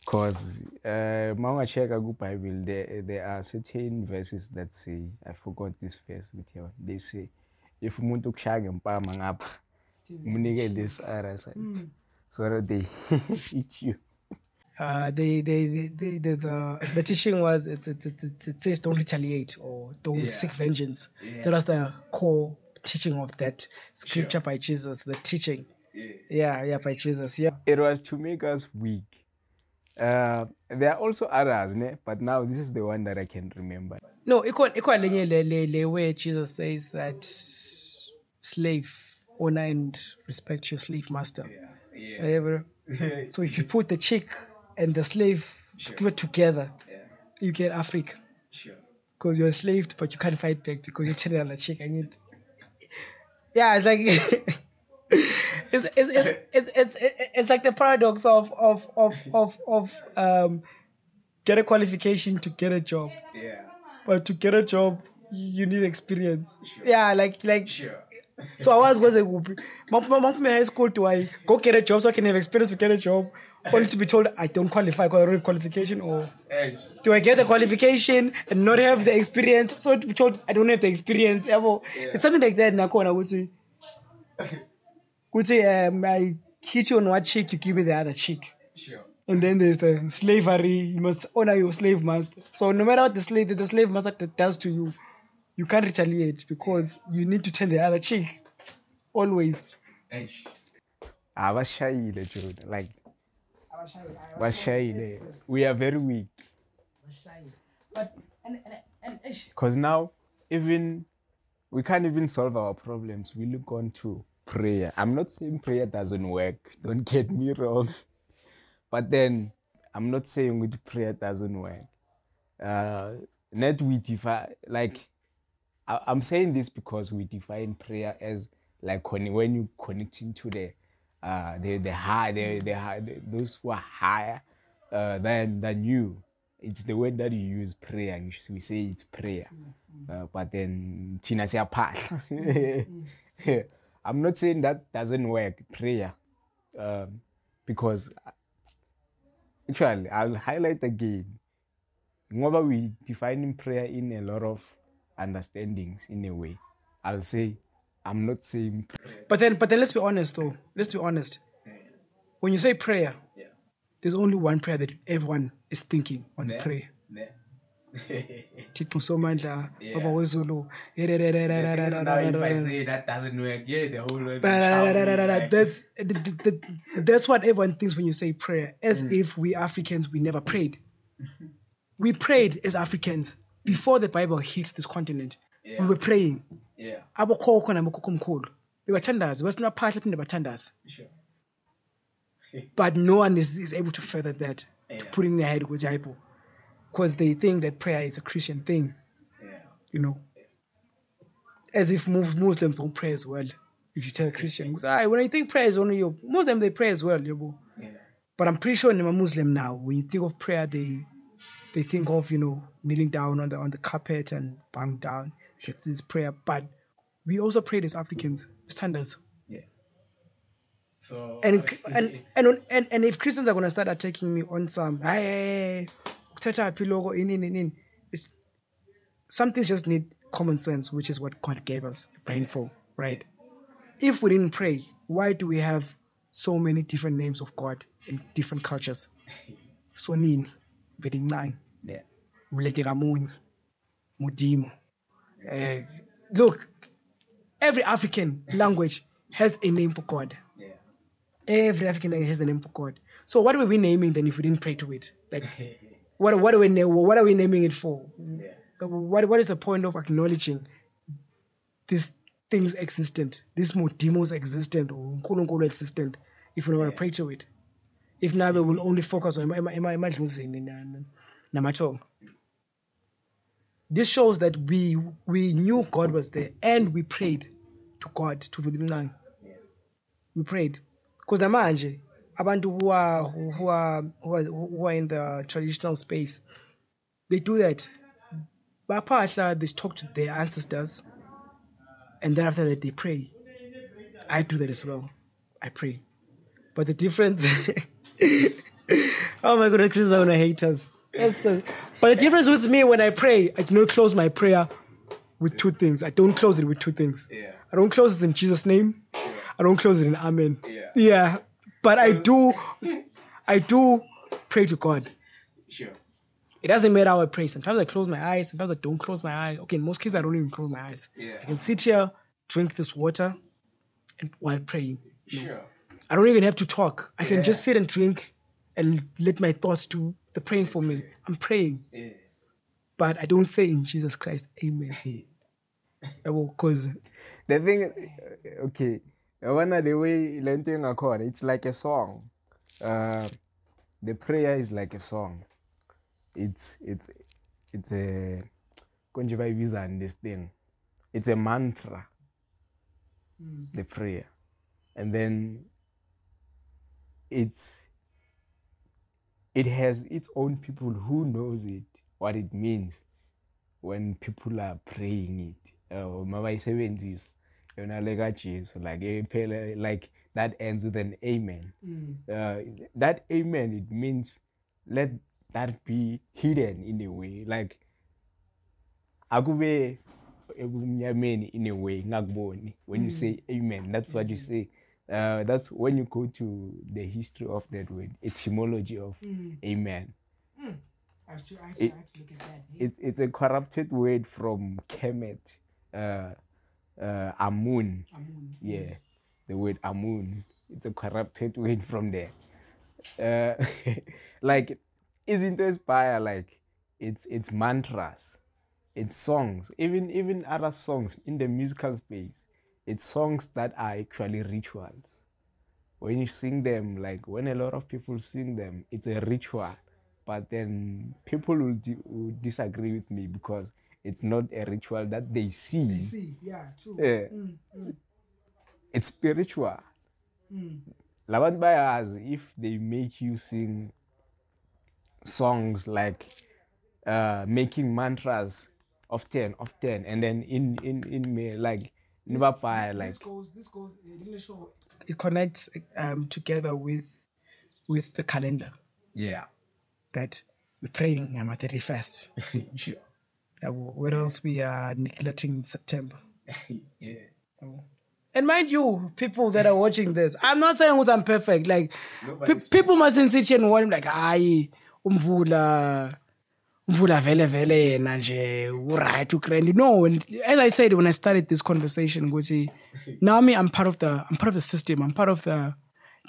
Because uh, Mama Cheka Gu Bible, there, there are certain verses that say, I forgot this verse with you. They say, if you want to shag and palm and up, this other side. Mm. So that they eat you. Uh, they, they, they, they, they, the, the teaching was, it, it, it, it, it says don't retaliate or don't yeah. seek vengeance. Yeah. That was the core teaching of that scripture sure. by Jesus, the teaching. Yeah. yeah, yeah, by Jesus. Yeah. It was to make us weak. Uh, there are also others, né? But now this is the one that I can remember. No, where Jesus says that slave, honor and respect your slave master. Yeah. Yeah. Yeah. So if you put the chick and the slave sure. together, yeah. you get Africa. Sure. Because you're enslaved, but you can't fight back because you're telling on the chick. I mean, yeah, it's like... It's it's, it's it's it's it's like the paradox of of of of, of um, get a qualification to get a job. Yeah. But to get a job, you need experience. Sure. Yeah, like like. Sure. So I was going to mom high school to I go get a job so I can have experience to get a job, only to be told I don't qualify because I don't have qualification, or do I get a qualification and not have the experience so to be told I don't have the experience ever. Yeah. It's something like that. Nakona would say. Would say, um, I hit you on one cheek, you give me the other cheek. Sure. And then there's the slavery, you must honor your slave master. So no matter what the slave, the slave master does to you, you can't retaliate because you need to turn the other cheek. Always. I was shy, like, was shy. We are very weak. But because now, even, we can't even solve our problems. We look on to prayer. I'm not saying prayer doesn't work. Don't get me wrong. But then, I'm not saying with prayer doesn't work. Uh, not we define, like, I, I'm saying this because we define prayer as, like, when, when you connecting to the, uh, the, the high, the, the high, the, those who are higher uh, than, than you. It's the word that you use, prayer. We say it's prayer. Uh, but then, Tina say, pass. I'm not saying that doesn't work, prayer, um, because actually, I'll highlight again, whether we define prayer in a lot of understandings in a way, I'll say, I'm not saying prayer. But then, but then let's be honest though, let's be honest. When you say prayer, yeah. there's only one prayer that everyone is thinking when they pray. Yeah. If I say that doesn't work, yeah, the whole world. That's that's what everyone thinks when you say prayer. As mm. if we Africans we never prayed. We prayed as Africans before the Bible hit this continent. Yeah. We were praying. Yeah. They were tenders. We were part of the tenders. Sure. But no one is, is able to further that. Yeah. Put in their head with Jaipo. Because they think that prayer is a Christian thing, yeah. you know. Yeah. As if Muslims don't pray as well. If you tell a Christian, ah, when I think prayer is only your Muslim, they pray as well, you yeah. But I'm pretty sure in a Muslim now, when you think of prayer, they they think of, you know, kneeling down on the on the carpet and bowing down. It's prayer. But we also prayed as Africans. standards. Yeah. So and I, and, and, on, and and if Christians are gonna start attacking me on some hey, in in in in, some things just need common sense, which is what God gave us, praying for, right? If we didn't pray, why do we have so many different names of God in different cultures? So nin, Vedinai, Muletiramuni, Mudimu. Look, every African language has a name for God. Yeah. Every African language has a name for God. So what are we naming then if we didn't pray to it? Like, what what are we what are we naming it for? Yeah. What what is the point of acknowledging these things existent, these modimos existent or nkulunkulu existent, if we don't want to pray to it? If now we will only focus on Namatongo. This shows that we we knew God was there and we prayed to God to Vilimlang. We prayed because the manje, abantu who are who are who are in the traditional space, they do that. But they talk to their ancestors, and then after that they pray. I do that as well. I pray, but the difference. Oh my goodness, Christians are gonna hate us. So, but the difference with me when I pray, I do not close my prayer with two things. I don't close it with two things. Yeah. I don't close it in Jesus' name. Yeah. I don't close it in Amen. Yeah. Yeah. But I do, I do pray to God. Sure. It doesn't matter how I pray. Sometimes I close my eyes. Sometimes I don't close my eyes. Okay, in most cases, I don't even close my eyes. Yeah. I can sit here, drink this water, and while praying. No. Sure. I don't even have to talk. I yeah. can just sit and drink and let my thoughts do the praying for me. I'm praying. Yeah. But I don't say in Jesus Christ, Amen. I will cause. The thing, okay, one of the way learning a chord, it's like a song. Uh, the prayer is like a song. It's it's it's a and this thing. It's a mantra. Mm. The prayer, and then it's it has its own people who knows it what it means when people are praying it. Oh, my seventies, you know, like Jesus, like like that ends with an amen. Mm. Uh, that amen it means let. That be hidden in a way, like Agube in a way, Nagboni. When you say amen, that's what you say. Uh, that's when you go to the history of that word, etymology of mm. amen. Mm. I should, I should it, have to look at that. It, it's a corrupted word from Kemet, uh, uh, Amun. Amun. Yeah, the word Amun. It's a corrupted word from there. Uh, like, isn't inspired like it's it's mantras, it's songs, even even other songs in the musical space. It's songs that are actually rituals. When you sing them, like when a lot of people sing them, it's a ritual. But then people will, di will disagree with me because it's not a ritual that they see. They see, yeah, true. Yeah. Mm, mm. It's spiritual. Mm. Labat Bayaz, if they make you sing songs like uh, making mantras of ten, of ten, and then in in in me like never fire like this goes this goes it connects um together with with the calendar. Yeah, that we're praying on the thirty first. Sure. Uh, what else we are neglecting in September? Yeah. Oh. And mind you, people that are watching this, I'm not saying I'm perfect. Like pe people mustn't sit here and watch like aye. Mvula, Mvula vele vele nanje uright ukrendi. No, and as I said when I started this conversation, Gucci, now me, I'm part of the, I'm part of the system. I'm part of the,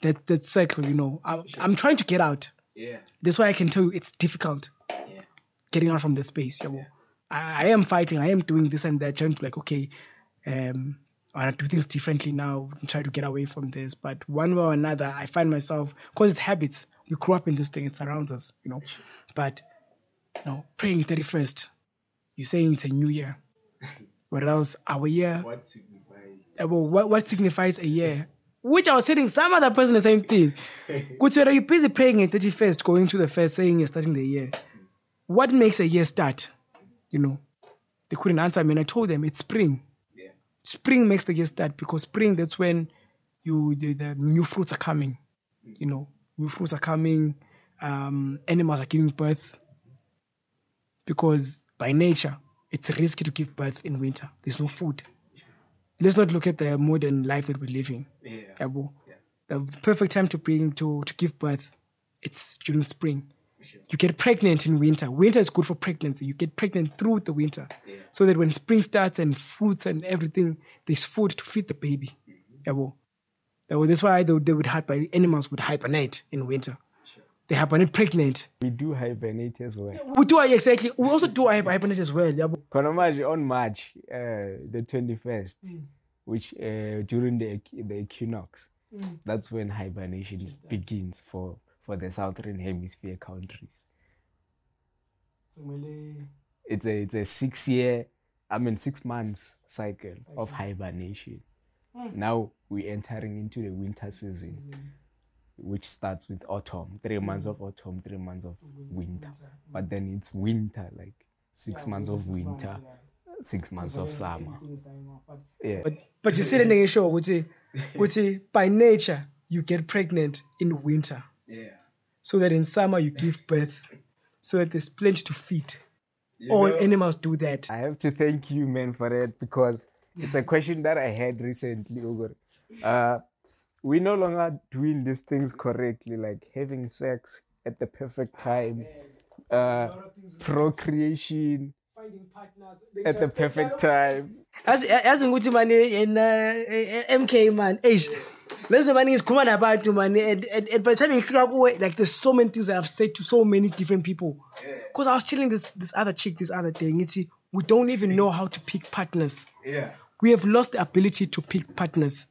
that that cycle. You know, I, I'm trying to get out. Yeah. That's why I can tell you it's difficult. Yeah. Getting out from the space. Yeah. I, I am fighting. I am doing this and that. Trying to like, okay, um, I do things differently now. I'm trying to get away from this, but one way or another, I find myself because it's habits. We grew up in this thing; it surrounds us, you know. But you know, praying thirty-first, you're saying it's a new year. Whereas our year, what signifies? Uh, well, what, what signifies a year? Which I was telling some other person the same thing. Kuchera, you're busy praying at thirty-first, going to the first, saying you're starting the year. What makes a year start? You know, they couldn't answer me, and I told them it's spring. Yeah. spring makes the year start, because spring, that's when you the, the new fruits are coming. You know, new fruits are coming. Um, animals are giving birth, because by nature it's risky to give birth in winter. There's no food. Let's not look at the modern life that we're living. Yeah. Yeah. The perfect time to bring to to give birth, it's during spring. Sure. You get pregnant in winter. Winter is good for pregnancy. You get pregnant through the winter, yeah. So that when spring starts and fruits and everything, there's food to feed the baby. Mm-hmm. Yeah. That's why they would, they would hibernate. Animals would hibernate in winter. Sure. They hibernate pregnant. We do hibernate as well. We do exactly. We also do hibernate as well. Yeah. On March uh, the twenty-first, mm. which uh, during the the equinox, mm. that's when hibernation yes, that's begins for. for the Southern Hemisphere countries. It's a, it's a six-year, I mean six months cycle of hibernation. Mm. Now we're entering into the winter season, season, which starts with autumn, three months of autumn, three months of winter. But then it's winter, like six yeah, months of winter, months, yeah. six months of summer. But, yeah. but, but you see the nation, by nature, you get pregnant in winter. Yeah. So that in summer you give birth, so that there's plenty to feed. You All know, animals do that. I have to thank you, man, for that, because it's a question that I had recently, Ogor. Uh, we're no longer doing these things correctly, like having sex at the perfect time, uh, procreation partners, at the perfect time. As as in Gutimani in M K, man, Asia. Let's the money is coming about you, man. And, and, and by the time you figure out, like, there's so many things that I've said to so many different people. Because yeah. I was telling this this other chick this other day, Ngiti, we don't even know how to pick partners. Yeah. We have lost the ability to pick partners.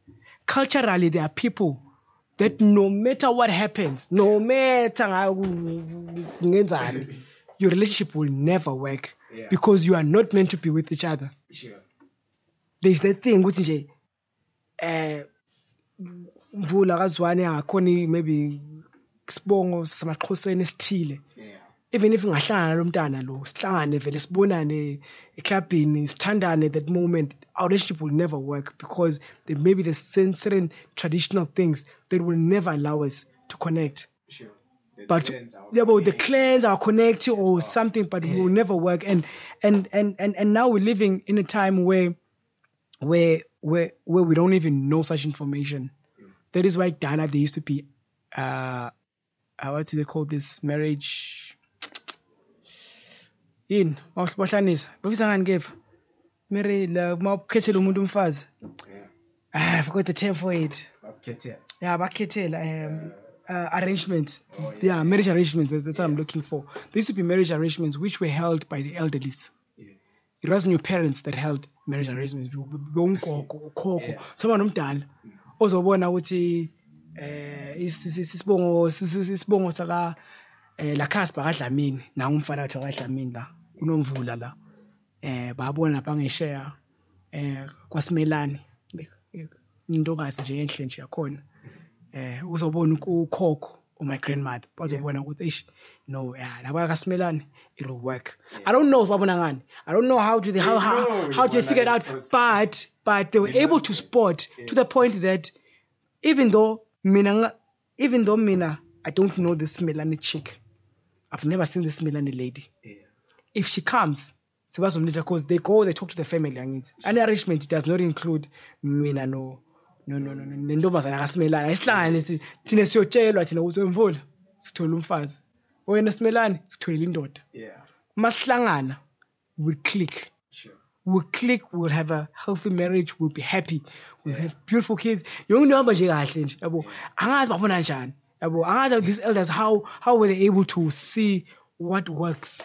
Culturally, there are people that no matter what happens, no matter how your relationship will never work yeah. because you are not meant to be with each other. Sure. There's that thing, Ngiti, uh, Mvula Zwane maybe sibongo samaXhoseni sithile. Even if ngingahlangana lomntana lo, sihlangane vele sibonane eclubini, sithandane, that moment our relationship will never work, because there may be the certain traditional things that will never allow us to connect. Sure. The but yeah, but the clans are connected or oh. something, but yeah. it will never work. And and, and and and now we're living in a time where where where where we don't even know such information. Mm. That is why Ghana, there used to be uh what do they call this, marriage in what is marriage I forgot the term for it. Yeah, um uh, arrangements. Oh, yeah. yeah, marriage arrangements, that's, that's yeah. what I'm looking for. There used to be marriage arrangements which were held by the elderlies. It wasn't your parents that held marriage arrangements. Someone umdala ozobona ukuthi eh isibongo isibongo saka eh la Casper kaDlamini na umfana wathi kaDlamini la unomvula la eh babona bangeshare eh kwaSimelani intokazi nje enhle nje yakhona eh uzobona ukhokho my grandmother bazobona ukuthi no yeah laba kaSimelani it will work. Yeah. I don't know Babonangan. I don't know how to the, how how, how to figure it out. But but they were yeah. able to spot yeah. to the point that even though Mina even though Mina, I don't know this Melanie chick. I've never seen this Melanie lady. Yeah. If she comes, because they go, they talk to the family. And an arrangement does not include Mina no no no no no no no or in a smellan, it's twirling dot. Yeah. Maslangana will click. Sure. We'll click, we'll have a healthy marriage, we'll be happy, we'll yeah. have beautiful kids. You know about Jagash. Abanachan. Abo these elders, how how were they able to see what works?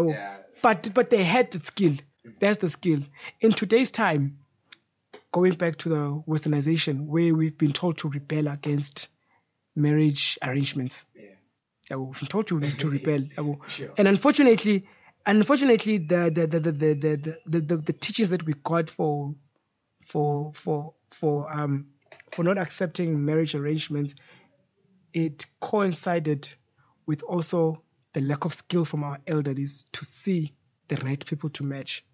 Yeah. But but they had that skill. That's the skill. In today's time, going back to the westernization, where we've been told to rebel against marriage arrangements. Yeah. I was told to, to rebel. Sure. And unfortunately, unfortunately, the the the the the the, the, the teachings that we got for for for for um for not accepting marriage arrangements, it coincided with also the lack of skill from our elders to see the right people to match.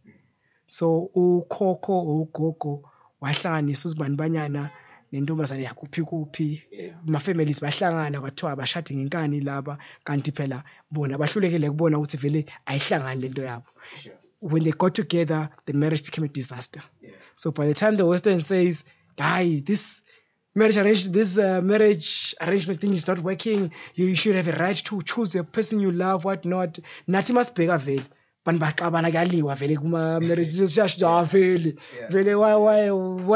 So ukhokho ugogo wahlanganisa uzibandibanyana nentombazane yakuphi kuphi, ma families bahlangana kwathiwa abashadi ngenkani laba, kanti phela bona bahlulekile kubona ukuthi vele ayihlangani lento yabo. When they got together, the marriage became a disaster. Yeah. So by the time the Western says, "Guy, this marriage arrangement, this uh, marriage arrangement thing is not working. You, you should have a right to choose the person you love, what not. Nothing must be available." Why, why, why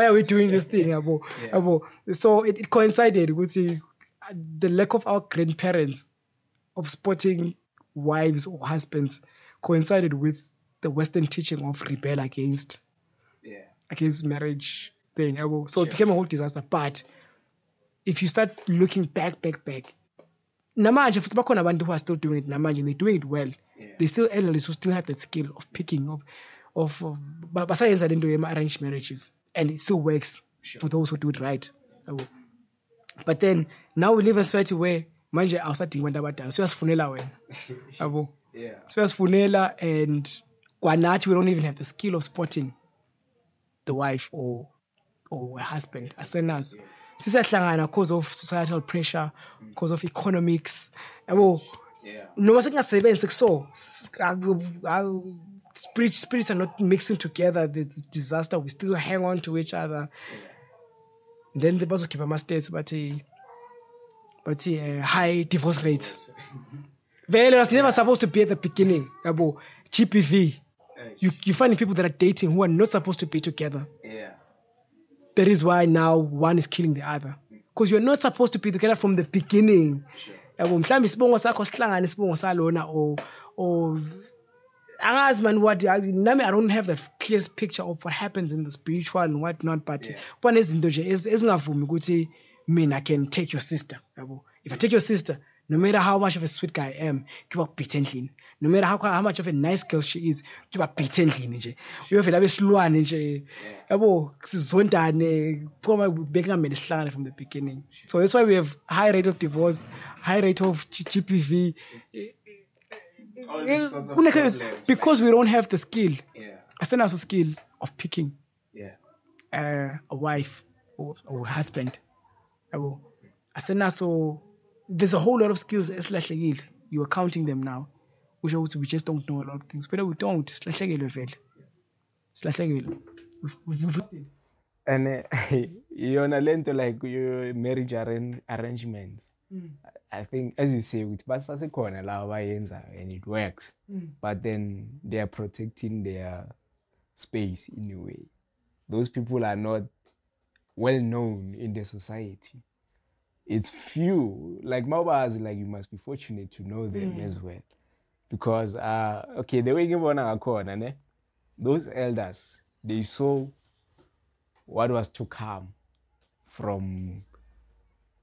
are we doing this thing? Yeah. So it, it coincided with the, the lack of our grandparents of supporting wives or husbands coincided with the Western teaching of rebel against yeah. against marriage thing. So sure. It became a whole disaster. But if you start looking back, back, back, Namanja who are still doing it, Namanja, they're doing it well. Yeah. They still elders who still have that skill of picking of of, of but science didn't do arranged marriages. And it still works sure. for those who do it right. Yeah. But then now we live in a society where manja outside the went about that. So as funela when yeah. So as funela and Guanati, we don't even have the skill of supporting the wife or or a husband. As soon as because of societal pressure, because of economics. Well, no one's gonna say so. Spirits are not mixing together. It's a disaster. We still hang on to each other. Yeah. Then the boss will keep a masters, but he, but he, uh, high divorce rates. Well, it was never supposed to be at the beginning. About G P V, you you find people that are dating who are not supposed to be together. Yeah. That is why now one is killing the other. Because you're not supposed to be together from the beginning. Sure. Or, or, I don't have that clear picture of what happens in the spiritual and whatnot, but one is I can take your sister. If I take your sister, no matter how much of a sweet guy I am, give up pretending. No matter how how much of a nice girl she is, you are pretending. You have a little slow energy. Abo, zondane, poma beka medishlana from the beginning. So that's why we have high rate of divorce, high rate of G P V. All these sorts of problems, because we don't have the skill. Yeah. I send us a skill of picking. Yeah. Uh, a wife or, or husband. Abo, I send us so. There's a whole lot of skills. It's like you are counting them now. Which also we just don't know a lot of things. But we don't. It's like a level. It's like a level. And uh, you're on a lento like your marriage arrange, arrangements. Mm. I think, as you say, with Basasi Kona, and it works. Mm. But then they are protecting their space in a way. Those people are not well known in the society. It's few. Like Mauba has, like, you must be fortunate to know them mm. as well. Because, uh, okay, the way give on our corner, those elders, they saw what was to come from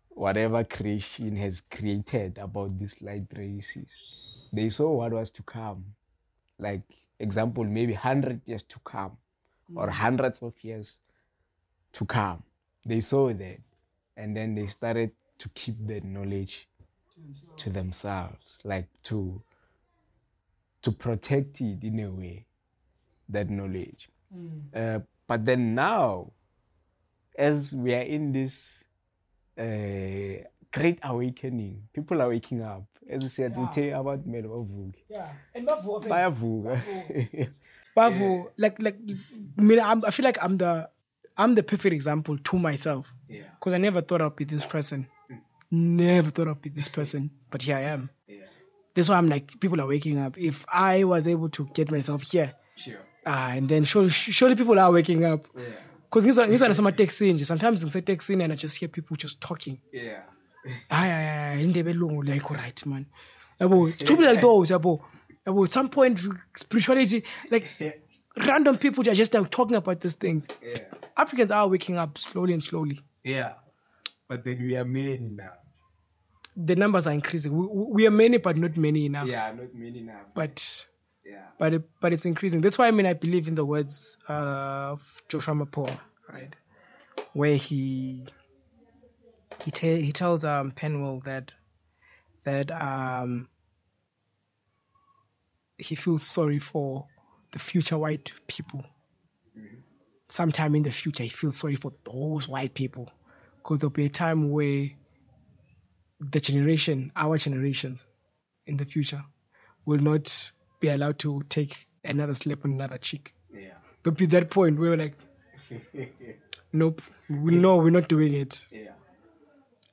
whatever creation has created about these light races. They saw what was to come. Like, example, maybe one hundred years to come or hundreds of years to come. They saw that. And then they started to keep that knowledge to themselves, to themselves like to... to protect it in a way, that knowledge. Mm. Uh, but then now, as we are in this uh, great awakening, people are waking up. As you said, yeah. we tell about Melavug. Yeah, and Bavu. Bavu. Bavu, like, like, I feel like I'm the, I'm the perfect example to myself. Yeah. Because I never thought I'd be this person. Mm. Never thought I'd be this person, but here I am. Yeah. That's why I'm like, people are waking up. If I was able to get myself here, sure. uh, and then surely, surely people are waking up. Because yeah. sometimes I say text in and I just hear people just talking. Yeah. I like, right, man. People like those. At some point, spirituality, like yeah. random people are just like, talking about these things. Yeah. Africans are waking up slowly and slowly. Yeah. But then we are men now. The numbers are increasing. We, we are many, but not many enough. Yeah, not many enough. But yeah, but it, but it's increasing. That's why I mean I believe in the words of Joshua Mappoa, right? Where he he ta he tells um, Penwell that that um, he feels sorry for the future white people sometime in the future, I feel sorry for those white people, because there'll be a time where the generation, our generations in the future, will not be allowed to take another slap on another cheek. Yeah. There'll be that point where we're like, nope, we know we're not doing it. Yeah.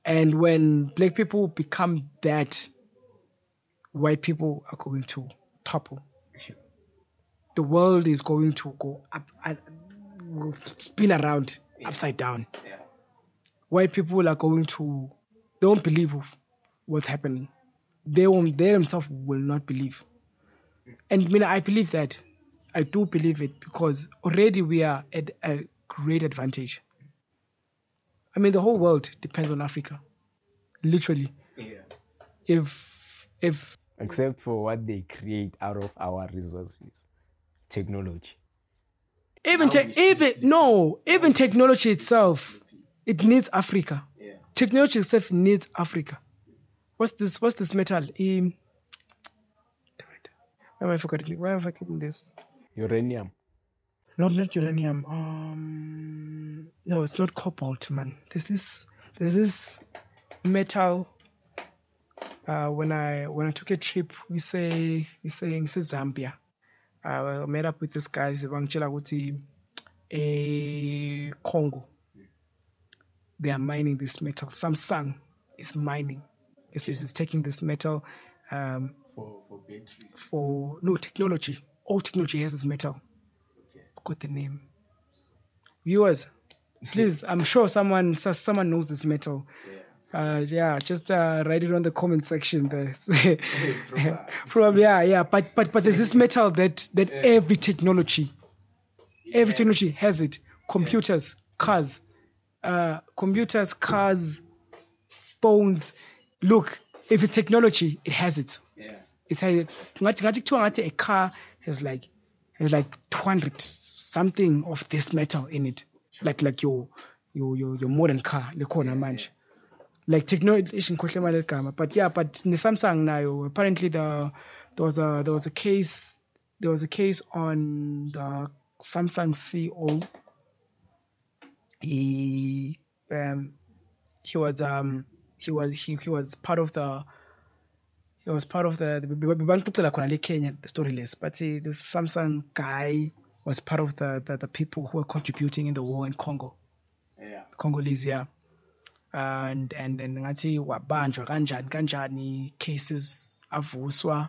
And when black people become that, white people are going to topple. Sure. The world is going to go up, and will spin around, yeah, upside down. Yeah. White people are going to, they won't believe what's happening. They won't, they themselves will not believe. And I mean, I believe that. I do believe it, because already we are at a great advantage. I mean, the whole world depends on Africa, literally. Yeah. If, if... Except for what they create out of our resources, technology. Even, te even no, even technology itself, it needs Africa. Yeah. Technology itself needs Africa. What's this? What's this metal? Um, damn it! Why am I forgetting? Why am I forgetting this? Uranium. Not not uranium. Um, no, it's not cobalt, man. There's this, there's this metal. Uh, when I when I took a trip, we say we say we say Zambia. I uh, met up with these guys. Evangela Guti, a Congo. They are mining this metal. Samsung is mining. It's, it's, it's taking this metal um, for for batteries. For no technology. All technology has this metal. Okay. Got the name. Viewers, please. I'm sure someone someone knows this metal. Yeah. Uh, yeah, just uh, write it on the comment section there. Probably, yeah, yeah. But but but there's this metal that that yeah. every technology, every yes. technology has it. Computers, cars, uh, computers, cars, phones. Look, if it's technology, it has it. Yeah. It's like a car has like has like two hundred something of this metal in it, like like your your your, your modern car, the corner manch. Like technology is in Kotlema. But yeah, but in the Samsung now, apparently the there was a there was a case there was a case on the Samsung C E O. He um he was um he was he, he was part of the he was part of the the Kenya, the story list. But he, this Samsung guy was part of the, the the people who were contributing in the war in Congo. Yeah. The Congolese, yeah. And and and ngati wabanjwa kanjani kanjani cases avuswa,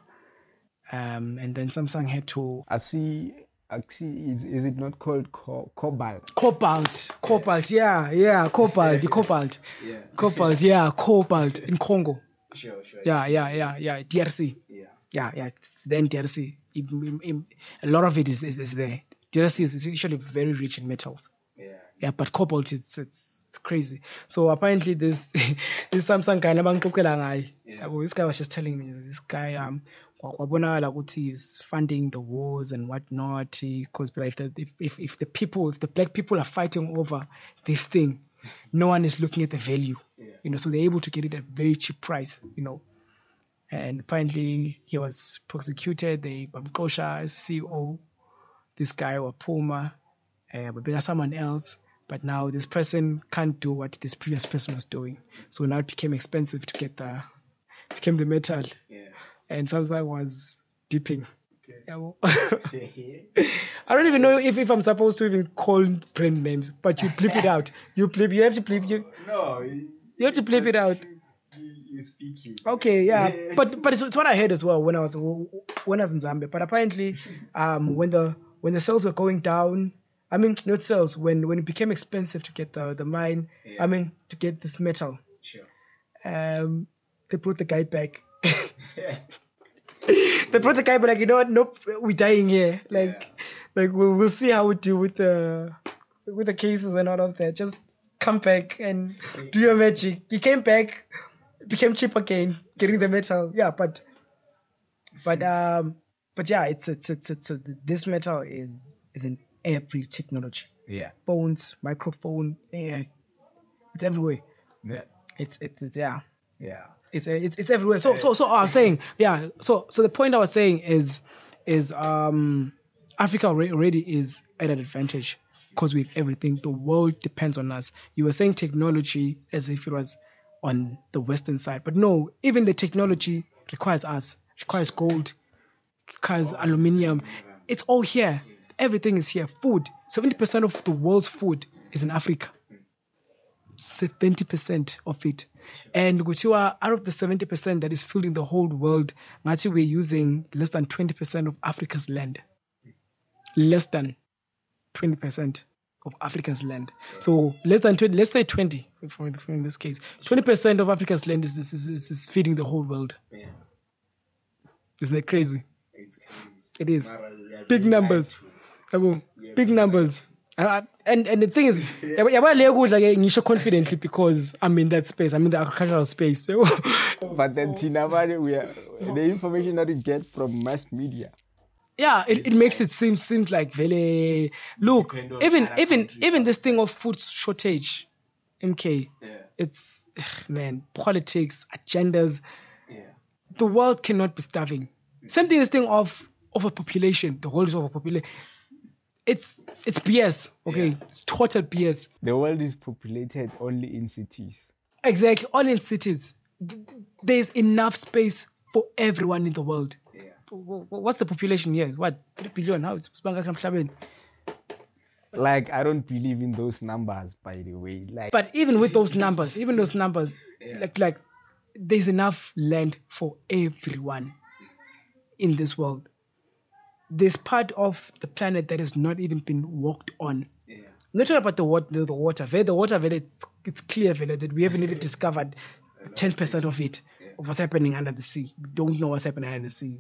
um and then Samsung had to. I see. I see. Is, is it not called co cobalt? Cobalt, cobalt. Yeah, yeah. yeah. Cobalt, the cobalt. Yeah. Cobalt, yeah. Cobalt in Congo. Sure, sure. Yeah, yeah, yeah, yeah. D R C. Yeah. Yeah, yeah. Then D R C. It, it, it, a lot of it is is, is there. D R C is usually very rich in metals. Yeah. Yeah, but cobalt, it's it's. It's crazy. So apparently this this Samsung guy, yeah. This guy was just telling me, this guy um is funding the wars and whatnot, because if, if if the people, if the black people are fighting over this thing, no one is looking at the value. Yeah. You know, so they're able to get it at a very cheap price, you know. And apparently he was prosecuted, they Bamkosha, C E O, this guy or Puma, uh, but someone else. But now this person can't do what this previous person was doing. So now it became expensive to get the, became the metal. Yeah. And Samsung was dipping. Okay. I don't even know if, if I'm supposed to even call brand names, but you bleep it out. You bleep, you have to bleep. You, no. It, you have to bleep it out. You, you speak it. Okay, yeah. yeah. But but it's, it's what I heard as well when I was, when I was in Zambia. But apparently um, when, the, when the sales were going down, I mean, not sales, when, when it became expensive to get the, the mine, yeah. I mean, to get this metal. Sure. Um, they brought the guy back. yeah. They brought the guy back, like, you know what, nope, we're dying here. Like, yeah. like we'll, we'll see how we do with the, with the cases and all of that. Just come back and do your magic. He came back, became cheap again, getting the metal. Yeah, but, but, um, but yeah, it's, it's, it's, it's, it's this metal is, isn't, every technology, yeah, phones, microphone, yeah, it's everywhere. Yeah, it's it's, it's yeah, yeah, it's it's it's everywhere. So so so I was saying, yeah. So so the point I was saying is is um Africa already is at an advantage because with everything, the world depends on us. You were saying technology as if it was on the Western side. But no, even the technology requires us, requires gold, requires oh, aluminium. It's all here. Everything is here. Food. seventy percent of the world's food is in Africa. seventy percent of it. And out of the seventy percent that is filling the whole world, we're using less than twenty percent of Africa's land. Less than twenty percent of Africa's land. So less than twenty, let's say twenty, for in this case. twenty percent of Africa's land is, is, is, is feeding the whole world. Yeah. Isn't that crazy? It's crazy. It is. Big numbers. Big numbers. And, and and the thing is, I'm so confidently because I'm in that space. I'm in the agricultural space. But then, Tinabari, we are, the information that we get from mass media. Yeah, it, it makes it seem seems like very. Look, even even even this thing of food shortage, M K. Yeah. It's man, politics, agendas. Yeah. The world cannot be starving. Same thing. This thing of overpopulation. The world is overpopulated. It's it's B S, okay? Yeah. It's total B S. The world is populated only in cities. Exactly, only in cities. There's enough space for everyone in the world. Yeah. What's the population here? What, three billion? How? Like, I don't believe in those numbers, by the way. Like, but even with those numbers, even those numbers, yeah. like like there's enough land for everyone in this world. There's part of the planet that has not even been walked on. Yeah. I'm not sure about the water. The, the water, the water, it's, it's clear that we haven't even discovered ten percent of it, yeah. of what's happening under the sea. We don't know what's happening under the sea.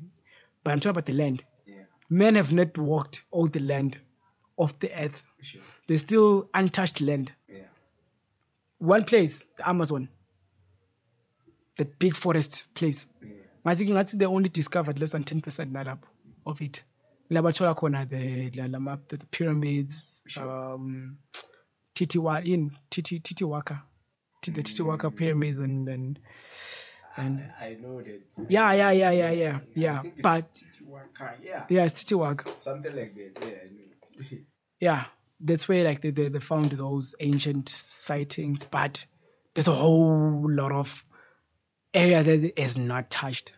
But I'm talking about the land. Yeah. Men have not walked all the land of the earth. Sure. There's still untouched land. Yeah. One place, the Amazon, the big forest place. Yeah. I think that's they only discovered less than ten percent of it. The pyramids, um, Titiwaka, in Titiwaka, the Titiwaka pyramids, and and, and I, I know that. Yeah, yeah, yeah, yeah, yeah, yeah. But Titiwaka, yeah, yeah, it's Titiwaka, something like that. Yeah, I know. Yeah, that's where like they, they they found those ancient sightings. But there's a whole lot of area that is not touched.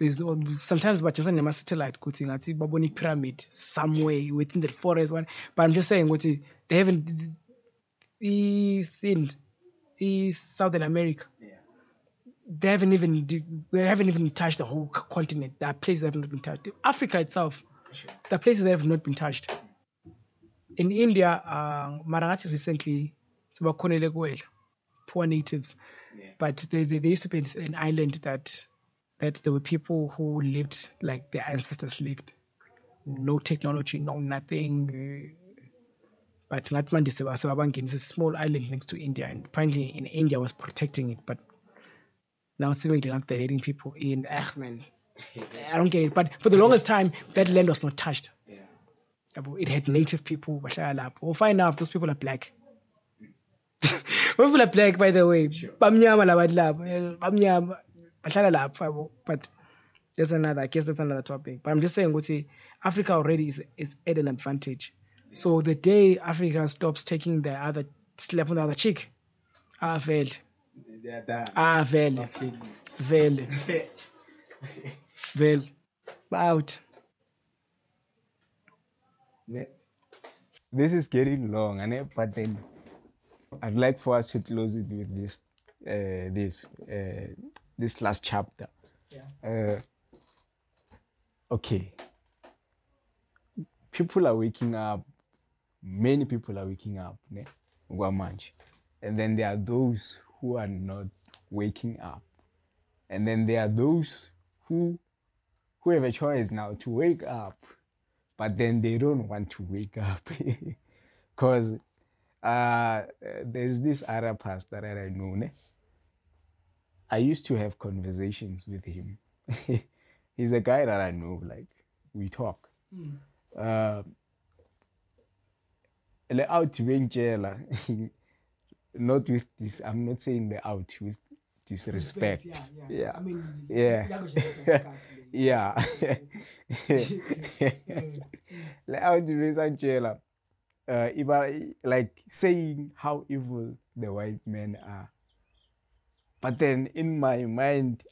There's, sometimes but just a satellite cutting at Baboni pyramid somewhere within the forest one. But I'm just saying what they haven't seen is Southern America. Yeah. They haven't even we haven't even touched the whole continent. There are places that have not been touched. Africa itself. Sure. There are places that have not been touched. In India, uh Marangati recently poor natives. Yeah. But they, they, they used to be an island that that there were people who lived like their ancestors lived. No technology, no nothing. But Latmandi is a small island next to India, and apparently in India was protecting it, but now seeming like they're letting people in. Ah, man, I don't get it. But for the longest time, that land was not touched. Yeah. It had native people. We'll find out if those people are black. People are black, by the way. Sure. But there's another, I guess that's another topic. But I'm just saying, Africa already is, is at an advantage. Yeah. So the day Africa stops taking the other slap on the other cheek, ah, fail. Ah, fail. Fail. Fail. Out. This is getting long, and but then I'd like for us to close it with this. Uh, this. Uh, this last chapter. Yeah. Uh, okay. People are waking up. Many people are waking up. Né? And then there are those who are not waking up. And then there are those who, who have a choice now to wake up, but then they don't want to wake up. Because uh, there's this other pastor that I know. Né? I used to have conversations with him. He's a guy that I know, like, we talk. Mm. Uh, the out not with this, I'm not saying the out with disrespect. Respect, yeah, yeah. Yeah. I mean, yeah. Yeah. The out with Angela. uh, even like saying how evil the white men are. But then in my mind,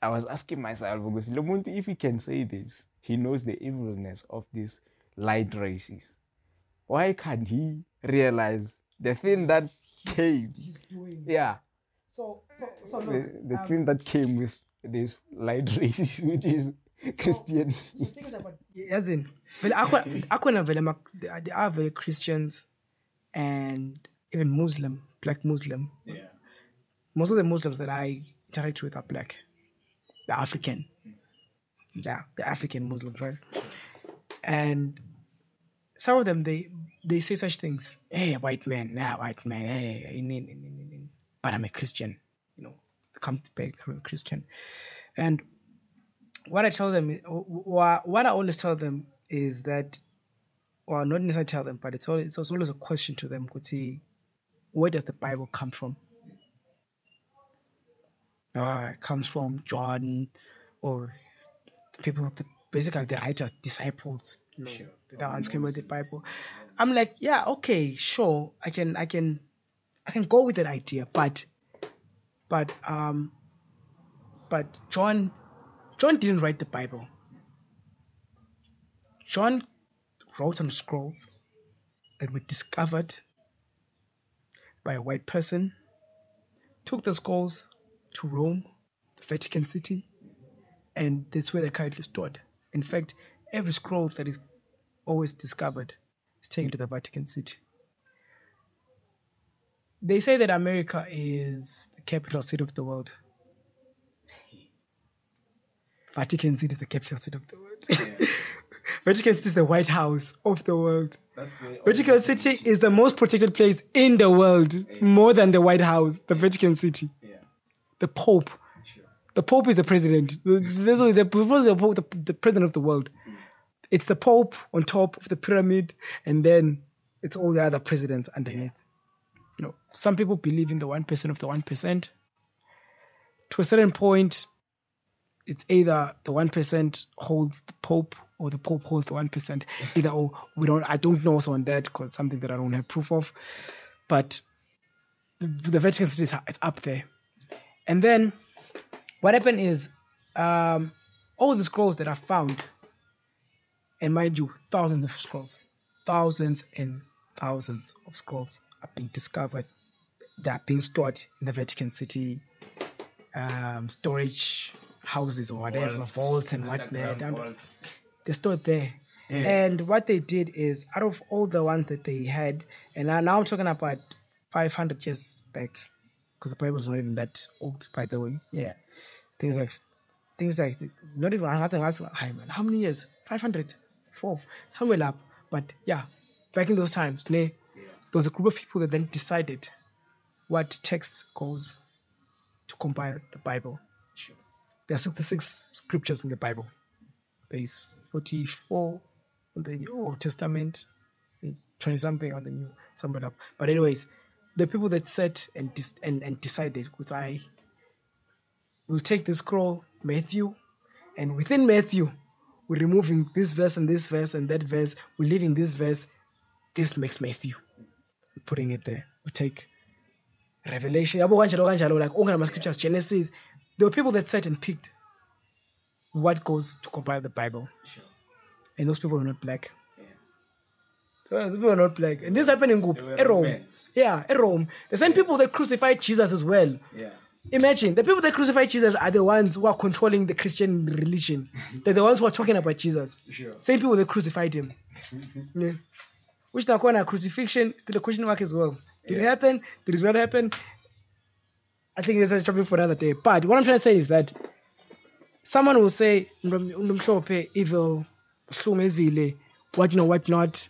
I was asking myself, because Lumuntu, if he can say this, he knows the evilness of these light races. Why can't he realize the thing that came? He's doing. Yeah. So, so, so look, the, the um, thing that came with this light races, which is so, Christian. So things about as in, well, they are very Christians and even Muslim, black Muslim. Yeah. Most of the Muslims that I interact with are black. They're African. Yeah, they're African Muslims, right? And some of them, they they say such things. Hey, white man, nah, white man, hey, in, in, in, in, in. But I'm a Christian, you know. I come back, I'm a Christian. And what I tell them, what I always tell them is that, well, not necessarily tell them, but it's always, it's always a question to them, Kuti, where does the Bible come from? Uh, it comes from John, or the people, the, basically the writers, disciples. You know, sure. The ones came with the Bible. I'm like, yeah, okay, sure, I can, I can, I can go with that idea, but, but, um, but John, John didn't write the Bible. John wrote some scrolls that were discovered by a white person. Took the scrolls to Rome, the Vatican City, and that's where they're currently stored. In fact, every scroll that is always discovered is taken to the Vatican City. They say that America is the capital city of the world. Vatican City is the capital city of the world. Yeah. Vatican City is the White House of the world. That's Vatican City is, is the most protected place in the world, yeah. More than the White House, the yeah. Vatican City. Yeah. The Pope. Sure. The Pope is the president. This is the, the, the president of the world. It's the Pope on top of the pyramid, and then it's all the other presidents underneath. You know, some people believe in the one percent of the one percent. To a certain point, it's either the one percent holds the Pope or the Pope holds the one percent. Either or, we don't. I don't know also on that because something that I don't have proof of. But the, the Vatican City is it's up there. And then what happened is um, all the scrolls that are found, and mind you, thousands of scrolls, thousands and thousands of scrolls are being discovered that are being stored in the Vatican City um, storage houses or whatever, vaults, vaults and whatnot. They're stored there. Yeah. And what they did is, out of all the ones that they had, and I'm now talking about five hundred years back, because the Bible's not even that old, by the way. Yeah. Things like, things like, not even, I asked, how many years? five hundred, four, somewhere up. But yeah, back in those times, there was a group of people that then decided what text goes to compile the Bible. Sure. There are sixty-six scriptures in the Bible. There is forty-four in the Old Testament, twenty-something on the New, somewhere up. But anyways, the people that sat and, and, and decided, because I will take the scroll, Matthew, and within Matthew, we're removing this verse and this verse and that verse. We're leaving this verse. This makes Matthew. We're putting it there. We take Revelation. Like scriptures, Genesis. There were people that sat and picked what goes to compile the Bible. Sure. And those people were not black. Those people are not black. And this happened in Group, at Rome. Romans. Yeah, at Rome. The same people that crucified Jesus as well. Yeah. Imagine, the people that crucified Jesus are the ones who are controlling the Christian religion. They're the ones who are talking about Jesus. Sure. Same people that crucified him. Yeah. Which now called a crucifixion, still a question mark as well. Did yeah. it happen? Did it not happen? I think that's a topic for another day. But what I'm trying to say is that someone will say, evil, what, no, what not.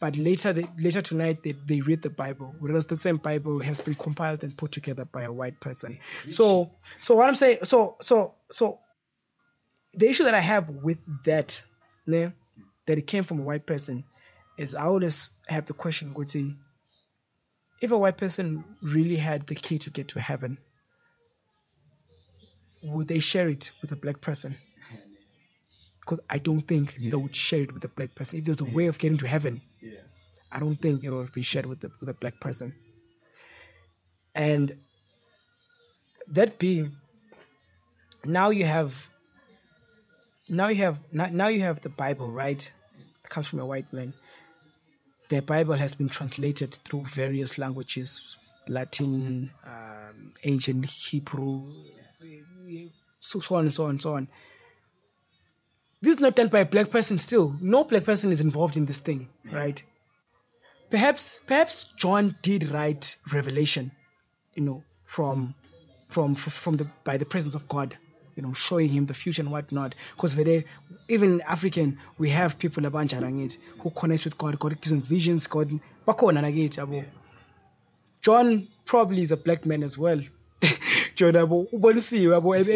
But later, they, later tonight, they, they read the Bible, whereas the same Bible has been compiled and put together by a white person. So, so what I'm saying, so, so, so, the issue that I have with that, that it came from a white person, is I always have the question, Guti, if a white person really had the key to get to heaven, would they share it with a black person? Because I don't think yeah. they would share it with a black person. If there's a yeah. way of getting to heaven, yeah. I don't think it will be shared with, the, with a black person. And that being, now you have, now you have, now you have the Bible, right? It comes from a white man. The Bible has been translated through various languages, Latin, um, ancient Hebrew, so on and so on and so on. This is not done by a black person still. No black person is involved in this thing, right? Perhaps perhaps John did write Revelation, you know, from from from the by the presence of God, you know, showing him the future and whatnot. Because today, even in African, we have people who connect with God, God gives them visions, God John probably is a black man as well. Whatever you want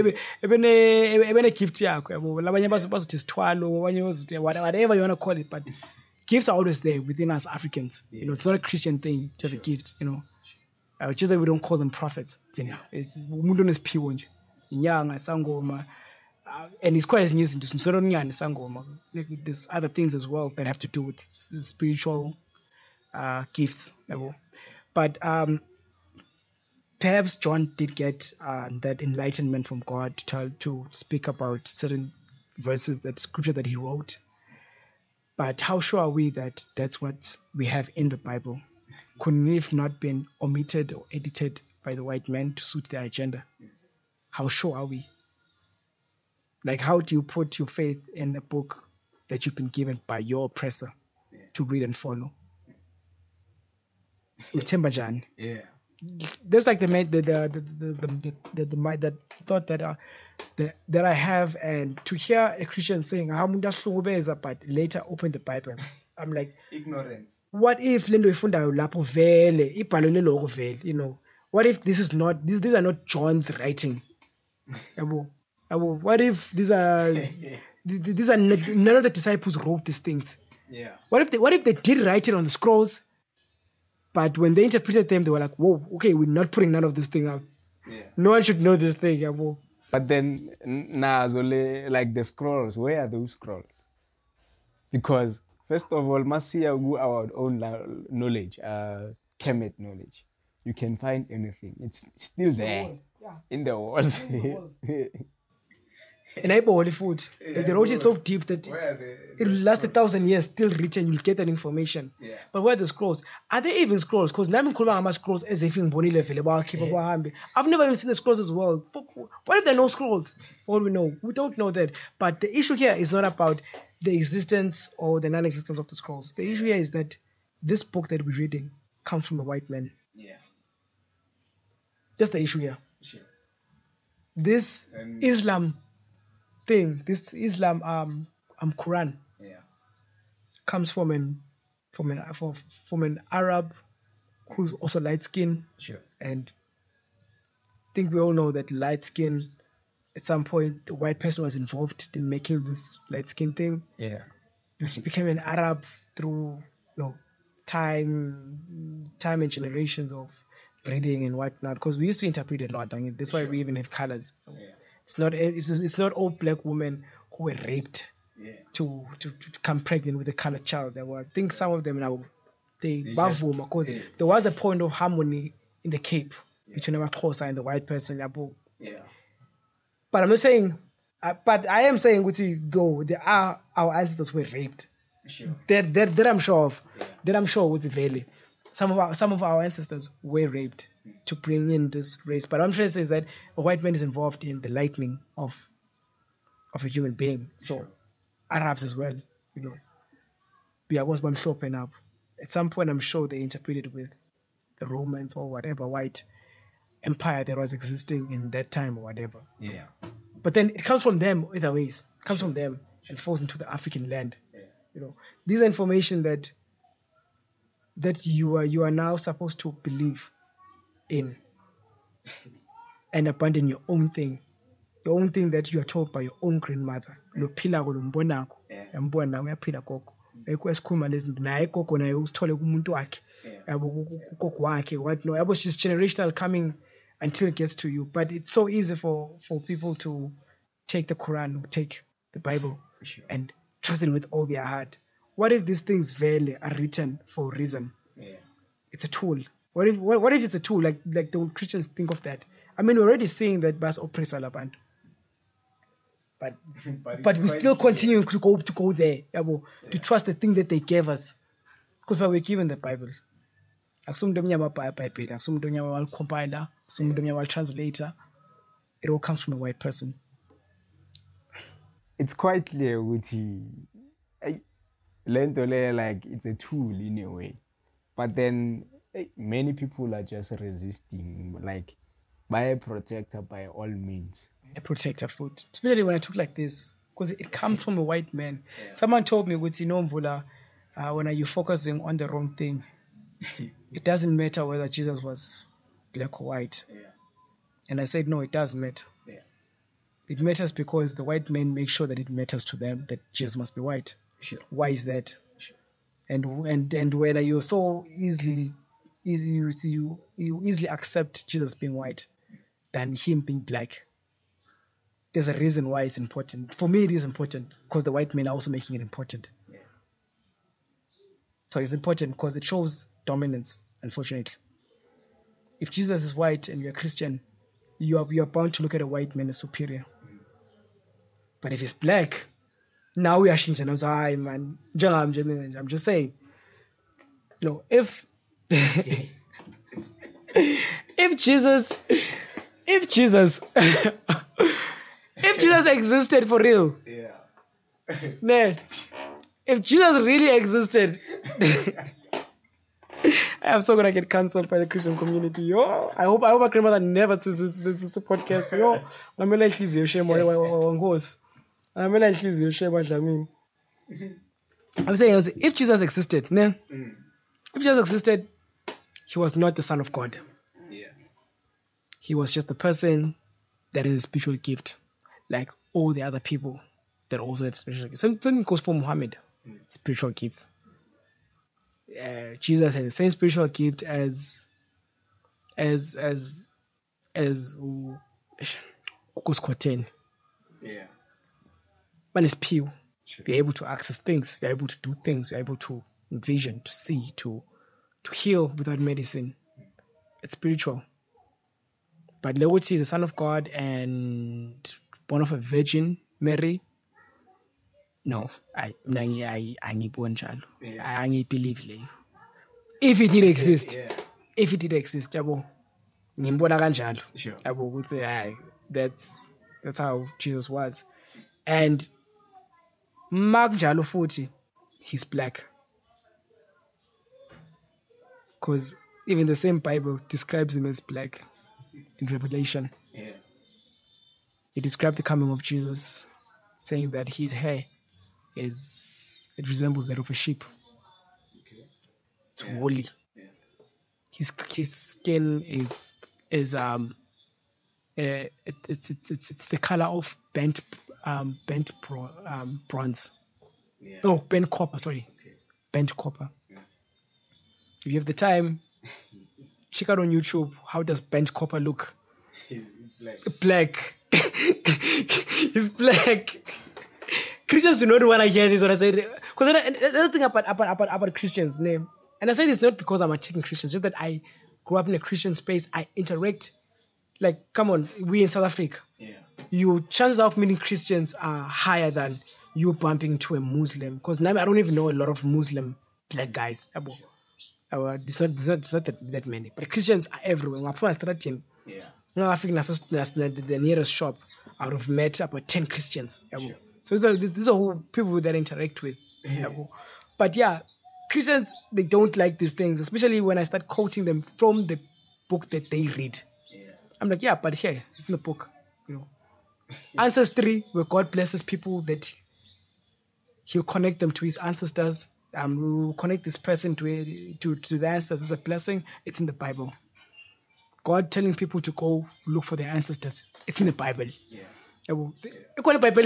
to call it, but gifts are always there within us Africans. You know, it's not a Christian thing to have a gift, you know. Uh, just that we don't call them prophets. It's and it's quite as there's other things as well that have to do with spiritual uh, gifts. But um, perhaps John did get uh, that enlightenment from God to, tell, to speak about certain verses, that scripture that he wrote. But how sure are we that that's what we have in the Bible? Couldn't it have not been omitted or edited by the white men to suit their agenda? How sure are we? Like, how do you put your faith in a book that you've been given by your oppressor to read and follow? Timberjan. Yeah. There's like the the the the the, the, the, the thought that uh, the, that I have, and to hear a Christian saying how is but later open the Bible. I'm like ignorance. What if Lindo Ifunda, you know? What if this is not these these are not John's writing? What if these are these are none of the disciples wrote these things? Yeah. What if they what if they did write it on the scrolls? But when they interpreted them, they were like, whoa, okay, we're not putting none of this thing out. Yeah. No one should know this thing. Abo. But then, nah, Zole, like the scrolls, where are those scrolls? Because, first of all, Masia go our own knowledge, uh, Kemet knowledge. You can find anything. It's still it's there. The yeah. In the walls. In the walls. And I bought holy food. Yeah, like the road is so deep that it will last a thousand years, still written, you'll get that information. Yeah. But where are the scrolls? Are they even scrolls? Because scrolls as if I've never even seen the scrolls as well. What if there are no scrolls? All we know. We don't know that. But the issue here is not about the existence or the non-existence of the scrolls. The issue here is that this book that we're reading comes from a white man. Yeah. That's the issue here. Sure. This um, Islam thing, this Islam um, um Quran, yeah, comes from an from an from an Arab who's also light skinned. Sure. And I think we all know that light skin at some point the white person was involved in making this light skin thing. Yeah. It became an Arab through you know time time and generations of breeding and whatnot. Because we used to interpret a lot. I mean, that's why sure. we even have colors. Yeah. It's not it's, it's not all black women who were raped yeah. to, to to become pregnant with a colored child. There were I think some of them now they bavu because yeah. there was a point of harmony in the Cape yeah. between Amatongo and the white person. Yeah. But I'm not saying, uh, but I am saying, though, there are our ancestors were raped. Sure. That that that I'm sure of. Yeah. That I'm sure with the valley. Some of our some of our ancestors were raped to bring in this race. But what I'm trying to say is that a white man is involved in the lightening of of a human being. So sure. Arabs as well, you know. Yeah, was one shopping up. At some point I'm sure they interpreted with the Romans or whatever white empire that was existing in that time or whatever. Yeah. But then it comes from them either ways. It comes sure. from them and falls into the African land. Yeah. You know. These are information that that you are you are now supposed to believe in and abandon your own thing. Your own thing that you are told by your own grandmother. It was just generational coming until it gets to you. But it's so easy for, for people to take the Quran, take the Bible and trust it with all their heart what if these things vele are written for a reason? Yeah. It's a tool. What if what, what if it's a tool? Like like the Christians think of that. I mean, we're already seeing that bas oppress alabantu. But but, but we still continue to go to go there, yabo, yeah. to trust the thing that they gave us. Because we were given the Bible. Some don't have a Bible, some don't have a compiler, some don't have a translator. It all comes from a white person. It's quite clear with you. Lentole, like, it's a tool in a way. But then many people are just resisting, like, by a protector by all means. A protector food. Especially when I took like this, because it comes from a white man. Yeah. Someone told me, with Mvula, uh, when are you focusing on the wrong thing? It doesn't matter whether Jesus was black or white. Yeah. And I said, no, it does matter. Yeah. It matters because the white men make sure that it matters to them that Jesus must be white. Sure. Why is that? Sure. And and and whether you so easily, easy you you easily accept Jesus being white than him being black. There's a reason why it's important. For me, it is important because the white men are also making it important. Yeah. So it's important because it shows dominance. Unfortunately, if Jesus is white and you're a Christian, you are you are bound to look at a white man as superior. Mm. But if he's black, now we are changing. I'm sorry, man. I'm just saying, you know, if if Jesus, if Jesus, if Jesus existed for real, yeah, man, if Jesus really existed. I'm so gonna get cancelled by the Christian community. Yo, I hope I hope my grandmother never sees this this, this podcast. Yo, I'm gonna lose your shame on horse. I'm gonna lose your shame on Dlamini. I'm saying if Jesus existed, ne? Mm. If Jesus existed, he was not the Son of God. Yeah. He was just the person that is a spiritual gift, like all the other people that also have spiritual gifts. Something goes for Muhammad, mm. spiritual gifts. Uh, Jesus had the same spiritual gift as as as as Kuskoten. Yeah. When it's pure, sure. You're able to access things, you're able to do things, you're able to envision, to see, to to heal without medicine. It's spiritual. But Lewoti is the Son of God and born of a Virgin Mary. No, I, I, I, need one child. Yeah. I, I need believe like, if it did exist, yeah. if it did exist, yabo, nimbona kanjalo. Sure. Yabo, would say, aye, that's that's how Jesus was, and Mark Jalo forty, he's black, because even the same Bible describes him as black in Revelation. Yeah. It describes the coming of Jesus, saying that his hair. Is it resembles that of a sheep. Okay. It's yeah. woolly. Yeah. His his skin is is um uh, it, it's it's it's it's the color of bent um bent bro, um bronze. Yeah. No, bent copper. Sorry, okay. bent copper. Yeah. If you have the time, check out on YouTube. How does bent copper look? He's, he's black. Black. He's black. Christians do not want to hear this when I say it. Because another thing about, about, about, about Christians, name, and I say this not because I'm attacking Christians, just that I grew up in a Christian space, I interact. Like, come on, we in South Africa. Yeah. Your chances of meeting Christians are higher than you bumping to a Muslim. Because now I don't even know a lot of Muslim black guys. Sure. It's not, it's not, it's not that, that many. But Christians are everywhere. My friend started him. Yeah. Now I think the nearest shop, I would have met about ten Christians. Sure. So these are, these are who people that I interact with. Yeah. But yeah, Christians, they don't like these things, especially when I start quoting them from the book that they read. Yeah. I'm like, yeah, but here, it's in the book, you know. Yeah. Ancestry, where God blesses people that he'll connect them to his ancestors. Um, we'll connect this person to, to, to their ancestors as a blessing. It's in the Bible. God telling people to go look for their ancestors. It's in the Bible. Yeah. Even though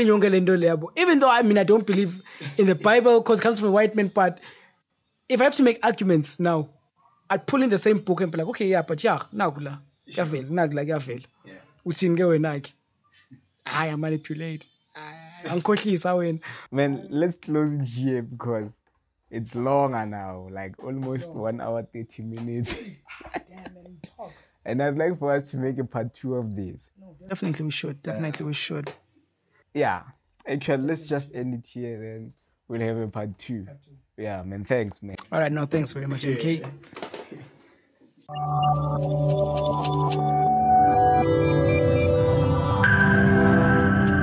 I mean I don't believe in the Bible because it comes from a white man, but if I have to make arguments now, I'd pull in the same book and be like, okay, yeah, but yeah, nagula, yavil, nagla, yavil. Utsingewe nag. I am manipulate. Man, let's close it here because It's longer now, like almost so, one hour, thirty minutes. Damn, and talk. And I'd like for us to make a part two of this. No, definitely we should. Definitely uh, we should. Yeah. Actually, let's just end it here and we'll have a part two. Part two. Yeah, man. Thanks, man. All right. No, thanks very much, M K. Yeah.